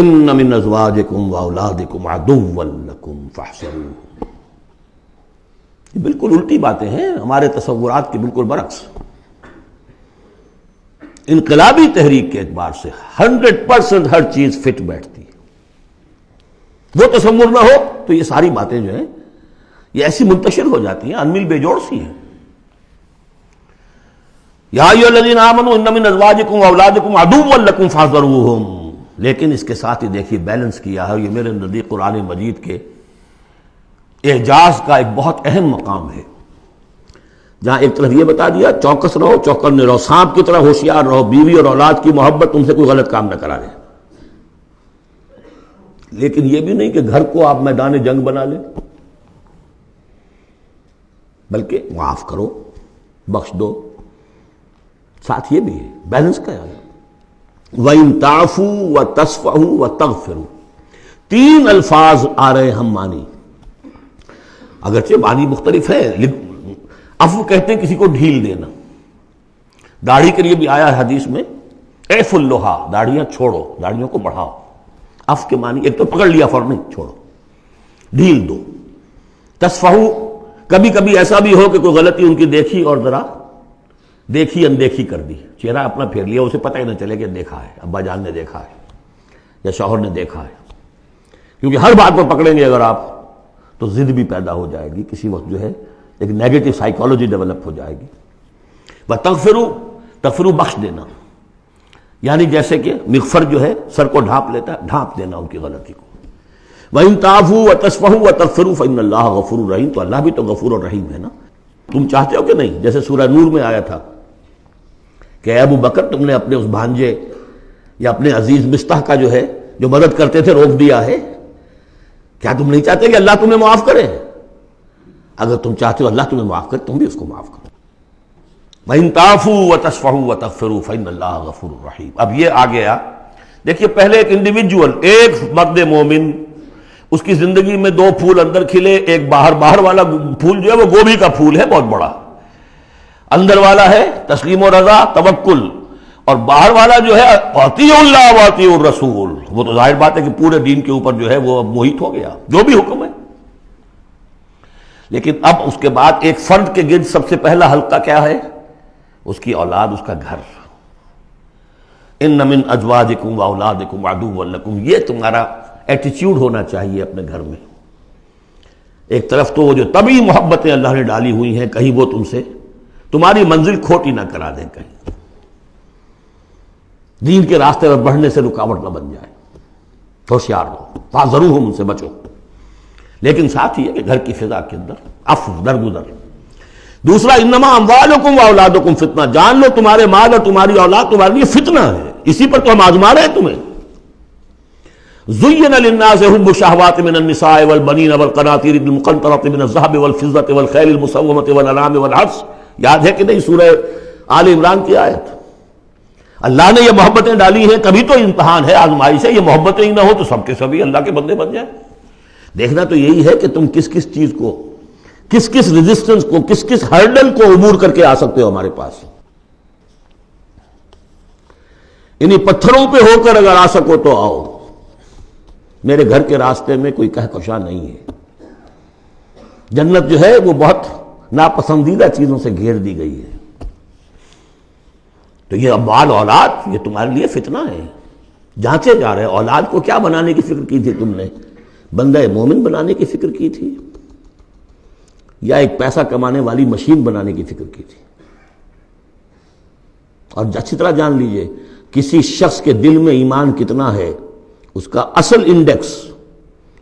ان من ازواجکم واولادکم عدوا لکم فاحذروہ، یہ بالکل الٹی باتیں ہیں، ہمارے تصورات کے بالکل برعکس۔ انقلابی تحریک کے اعتبار سے 100% ہر چیز فٹ بیٹھتی ہے۔ وہ تصور نہ ہو تو یہ ساری باتیں جو ہیں یہ ایسی منتشر ہو جاتی ہیں، انمل بے جوڑ سی ہیں۔ یا ایھا الذین آمنوا ان من ازواجکم واولادکم عدوا لکم فاحذروہم، لیکن اس کے ساتھ ہی دیکھیے بیلنس کیا ہے، یہ میرے نزدیک قرآن مجید کے اعجاز کا ایک بہت اہم مقام ہے، جہاں ایک طرف یہ بتا دیا چوکس رہو، چوکنے رہو، سانپ کی طرح ہوشیار رہو، بیوی اور اولاد کی محبت تم سے کوئی غلط کام نہ کرا لے، لیکن یہ بھی نہیں کہ گھر کو آپ میدان جنگ بنا لیں، بلکہ معاف کرو، بخش دو، ساتھ یہ بھی ہے، بیلنس کا ہے۔ وَإِن تَعْفُوا وَتَصْفَحُوا وَتَغْفِرُوا، تین الفاظ آ رہے ہم معنی، اگرچہ معنی مختلف ہے۔ عفو کہتے ہیں کسی کو ڈھیل دینا، داڑھی کے لیے بھی آیا ہے حدیث میں، اعفوا اللحا، داڑھیاں چھوڑو، داڑھیوں کو بڑھاؤ۔ عفو کے معنی ایک تو پکڑ لیا فوراً، چھوڑو، ڈھیل دو۔ تصفحوا، کبھی کبھی ایسا بھی ہو کہ کوئی غلطی ان کی دیکھی اور ذرا دیکھی اندیکھی کر دی، چہرہ اپنا پھیر لیا، اسے پتہ ہی نہ چلے کہ دیکھا ہے، ابا جان نے دیکھا ہے یا شوہر نے دیکھا ہے، کیونکہ ہر بات کو پکڑیں گے اگر آپ تو ضد بھی پیدا ہو جائے گی، کسی وقت جو ہے ایک نیگیٹو سائیکالوجی ڈیولپ ہو جائے گی۔ تغفرو، بخش دینا، یعنی جیسے کہ مغفر جو ہے سر کو ڈھانپ لیتا ہے، ڈھانپ دینا ان کی غلطی کو۔ وَإِن تَعْفُوا وَتَصْفَحُوا وَتَغْفِرُوا فَإِنَّ اللَّهَ غَفُورٌ رَحِيمٌ، تو اللہ بھی تو غفور اور رحیم ہے نا، تم چاہتے ہو کہ نہیں؟ جیسے سورہ نور میں آیا تھا کہ اے ابو بکر، تم نے اپنے اس بھانجے یا اپنے عزیز مستح کا جو ہے جو مدد کرتے تھے روک دیا ہے، کیا تم نہیں چاہتے کہ اللہ تمہیں معاف کرے؟ اگر تم چاہتے ہو اللہ تمہیں معاف کرے، تم بھی اس کو معاف کرو۔ وَإِن تَعْفُوا وَتَصْفَحُوا وَتَغْفِرُوا فَإِنَّ اللَّهَ غَفُورٌ رَحِيمٌ۔ اب یہ آ گیا، دیکھیے پہلے ایک انڈیویجول، ایک مرد مومن، اس کی زندگی میں دو پھول اندر کھلے، ایک باہر، باہر والا پھول جو ہے وہ گوبھی کا پھول ہے بہت بڑا، اندر والا ہے تسلیم و رضا، توکل، اور باہر والا جو ہے اطیع اللہ و اطیع الرسول، وہ تو ظاہر بات ہے کہ پورے دین کے اوپر جو ہے وہ اب محیط ہو گیا، جو بھی حکم ہے۔ لیکن اب اس کے بعد ایک فرد کے گرد سب سے پہلا حلقہ کیا ہے؟ اس کی اولاد، اس کا گھر۔ ان من ازواجکم واولادکم عدوا لکم، یہ تمہارا ایٹیچیوڈ ہونا چاہیے اپنے گھر میں۔ ایک طرف تو وہ جو طبعی محبتیں اللہ نے ڈالی ہوئی ہیں، کہیں وہ تم سے تمہاری منزل کھوٹی نہ کرا دیں، کہیں دین کے راستے پر بڑھنے سے رکاوٹ نہ بن جائے، ہوشیار رہو، فاحذروہم، ان سے بچو۔ لیکن ساتھ ہی ہے کہ گھر کی فضا کے اندر عفو، درگزر۔ دوسرا، انما اموالکم واولادکم فتنہ، جان لو تمہارے مال اور تمہاری اولاد تمہارے لیے فتنہ ہے، اسی پر تو ہم آزما رہے ہیں تمہیں۔ زُيِّنَ لِلنَّاسِ حُبُّ الشَّهَوَاتِ مِنَ النِّسَاءِ وَالْبَنِينَ وَالْقَنَاطِيرِ الْمُقَنطَرَةِ مِنَ الذَّهَبِ وَالْفِضَّةِ وَالْخَيْلِ الْمُسَوَّمَةِ وَالْأَنْعَامِ وَالْحَرْثِ، یاد ہے کہ نہیں سورہ آل عمران کی آیت؟ اللہ نے یہ محبتیں ڈالی ہیں، کبھی تو امتحان ہے، آزمائش ہے، یہ محبتیں ہی نہ ہو تو سب کے سبھی اللہ کے بندے بن جائیں۔ دیکھنا تو یہی ہے کہ تم کس کس چیز کو، کس کس ریزسٹنس کو، کس کس ہرڈل کو عبور کر کے آ سکتے ہو ہمارے پاس۔ انہی پتھروں پہ ہو کر اگر آ سکو تو آؤ، میرے گھر کے راستے میں کوئی کہکشاں نہیں ہے۔ جنت جو ہے وہ بہت ناپسندیدہ چیزوں سے گھیر دی گئی ہے، تو یہ مال اولاد یہ تمہارے لیے فتنہ ہے۔ جانچے جا رہے ہیں، اولاد کو کیا بنانے کی فکر کی تھی تم نے؟ بندہ مومن بنانے کی فکر کی تھی یا ایک پیسہ کمانے والی مشین بنانے کی فکر کی تھی؟ اور اچھی طرح جان لیجئے، کسی شخص کے دل میں ایمان کتنا ہے اس کا اصل انڈیکس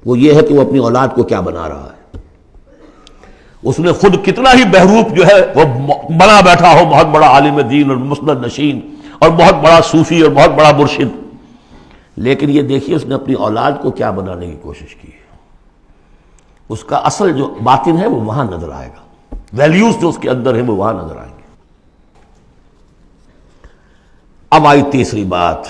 وہ یہ ہے کہ وہ اپنی اولاد کو کیا بنا رہا ہے، اس نے خود کتنا ہی بحروپ جو ہے وہ بنا بیٹھا ہو بہت بڑا عالم دین اور مسند نشین اور بہت بڑا صوفی اور بہت بڑا مرشد، لیکن یہ دیکھیے اس نے اپنی اولاد کو کیا بنانے کی کوشش کی ہے، اس کا اصل جو باطن ہے وہ وہاں نظر آئے گا، ویلیوز جو اس کے اندر ہیں وہ وہاں نظر آئیں گے۔ اب آئی تیسری بات،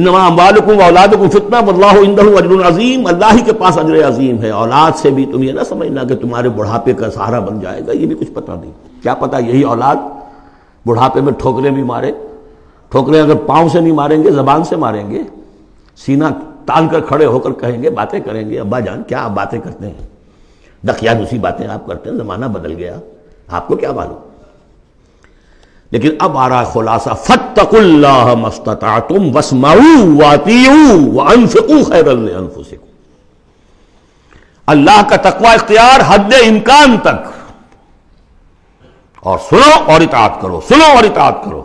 انما اموالکم واولادکم فتنہ واللہ عنہ اجر عظیم، اللہ ہی کے پاس اجر عظیم ہے، اولاد سے بھی تم یہ نہ سمجھنا کہ تمہارے بڑھاپے کا سہارا بن جائے گا، یہ بھی کچھ پتہ نہیں، کیا پتہ یہی اولاد بڑھاپے میں ٹھوکریں بھی مارے، ٹھوکریں اگر پاؤں سے نہیں ماریں گے زبان سے ماریں گے، سینہ تان کر کھڑے ہو کر کہیں گے، باتیں کریں گے، ابا جان کیا آپ باتیں کرتے ہیں، دقیانوسی باتیں آپ کرتے ہیں، زمانہ بدل گیا، آپ کو کیا معلوم۔ لیکن اب آ رہا خلاصہ، فَاتَّقُوا اللَّهَ مَا اسْتَطَعْتُمْ وَاسْمَعُوا وَأَطِيعُوا وَأَنفِقُوا خَيْرًا لِأَنفُسِكُمْ، اللہ کا تقوی اختیار حد امکان تک، اور سنو اور اطاعت کرو، سنو اور اطاعت کرو۔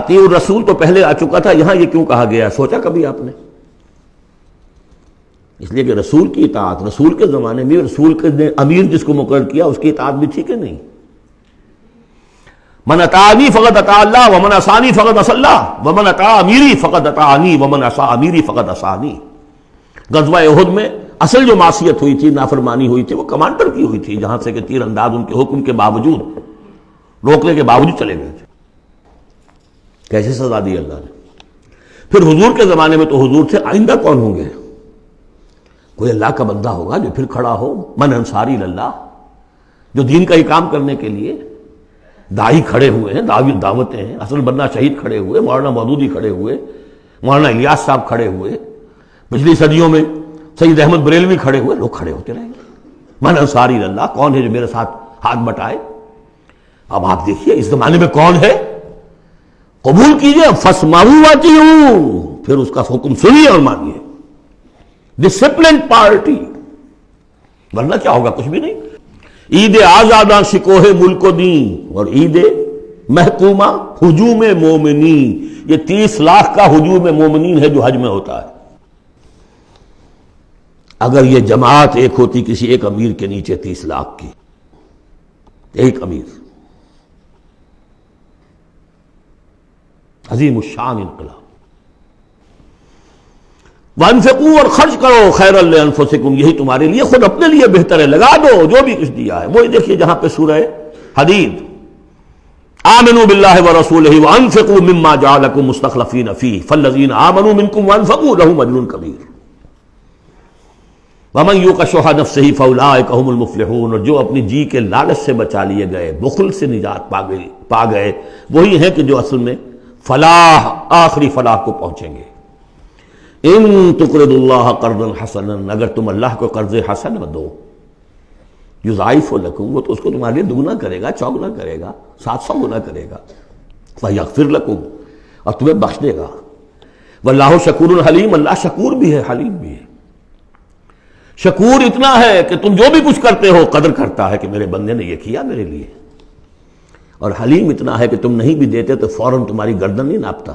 اطیع الرسول تو پہلے آ چکا تھا، یہاں یہ کیوں کہا گیا ہے سوچا کبھی آپ نے؟ اس لیے کہ رسول کی اطاعت، رسول کے زمانے میں رسول کے امیر جس کو مقرر کیا اس کی اطاعت بھی ٹھیک ہے نہیں، من اطاعنی فقد اطاع اللہ ومن عصانی فقد عصى اللہ ومن اطاع امیری فقد اطاعنی ومن عصى امیری فقد عصانی۔ غزوہ احد میں اصل جو معصیت ہوئی تھی، نافرمانی ہوئی تھی، وہ کمانڈر کی ہوئی تھی، جہاں سے کہ تیر انداز ان کے حکم کے باوجود، روکنے کے باوجود چلے گئے تھے، کیسے سزا دی اللہ نے۔ پھر حضور کے زمانے میں تو حضور تھے، آئندہ کون ہوں گے؟ کوئی اللہ کا بندہ ہوگا جو پھر کھڑا ہو، من انصاری اللہ، جو دین کا ہی کام کرنے کے لیے داعی کھڑے ہوئے ہیں، دعوتیں ہیں، حسن البنا شہید کھڑے ہوئے، مولانا مودودی کھڑے ہوئے، مولانا الیاس صاحب کھڑے ہوئے، پچھلی صدیوں میں سید احمد بریلوی کھڑے ہوئے، لوگ کھڑے ہوتے رہیں گے، من انصاری اللہ، کون ہے جو میرے ساتھ ہاتھ بٹائے۔ اب آپ دیکھیے اس زمانے میں کون ہے، قبول کیجیے، فسماؤ واطیعوا، پھر اس کا حکم سنیے اور مانیے، ڈسپلن پارٹی، ورنہ کیا ہوگا؟ کچھ بھی نہیں۔ عید آزاداں شکوہ ملک و دین اور عید محکومہ ہجوم مومنین، یہ 30 لاکھ کا ہجوم مومنین ہے جو حج میں ہوتا ہے۔ اگر یہ جماعت ایک ہوتی کسی ایک امیر کے نیچے 30 لاکھ کی، ایک امیر، عظیم الشان انقلاب۔ وانفقوا، اور خرچ کرو، خیرا لانفسکم، یہی تمہارے لیے، خود اپنے لیے بہتر ہے، لگا دو جو بھی کچھ دیا ہے۔ وہی دیکھیے جہاں پہ سورہ حدید، آمنوا باللہ ورسولہ وانفقوا مما جعلکم مستخلفین فیہ فالذین آمنوا منکم وانفقوا لہم اجر کبیر ومن یوق شح نفسہ فاولئک ھم المفلحون، اور جو اپنی جی کے لالچ سے بچا لیے گئے، بخل سے نجات پا گئے، وہی ہیں کہ جو اصل میں فلاح، آخری فلاح کو پہنچیں گے۔ ان تقرض اللہ قرضا حسنا، اگر تم اللہ کو قرض حسن دو، یضاعف لکم، وہ تو اس کو تمہارے لیے دگنا کرے گا، چوگنا کرے گا، 700 گنا کرے گا، فیغفر لکم، اور تمہیں بخش دے گا، واللہ شکور الحلیم، اللہ شکور بھی ہے حلیم بھی ہے۔ شکور اتنا ہے کہ تم جو بھی کچھ کرتے ہو قدر کرتا ہے کہ میرے بندے نے یہ کیا میرے لیے، اور حلیم اتنا ہے کہ تم نہیں بھی دیتے تو فوراً تمہاری گردن نہیں ناپتا،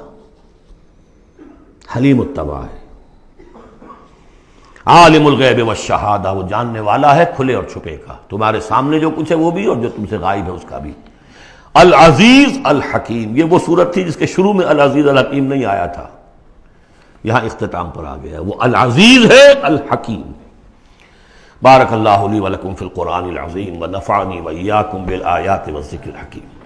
حلیم التبع ہے۔ عالم الغیب والشہادہ، وہ جاننے والا ہے کھلے اور چھپے کا، تمہارے سامنے جو کچھ ہے وہ بھی اور جو تم سے غائب ہے اس کا بھی۔ العزیز الحکیم، یہ وہ صورت تھی جس کے شروع میں العزیز الحکیم نہیں آیا تھا، یہاں اختتام پر آ گیا، وہ العزیز ہے الحکیم۔ بارک اللہ لی و لکم فی القرآن العظیم ونفعنی وإیاکم بالآیات والذکر الحکیم۔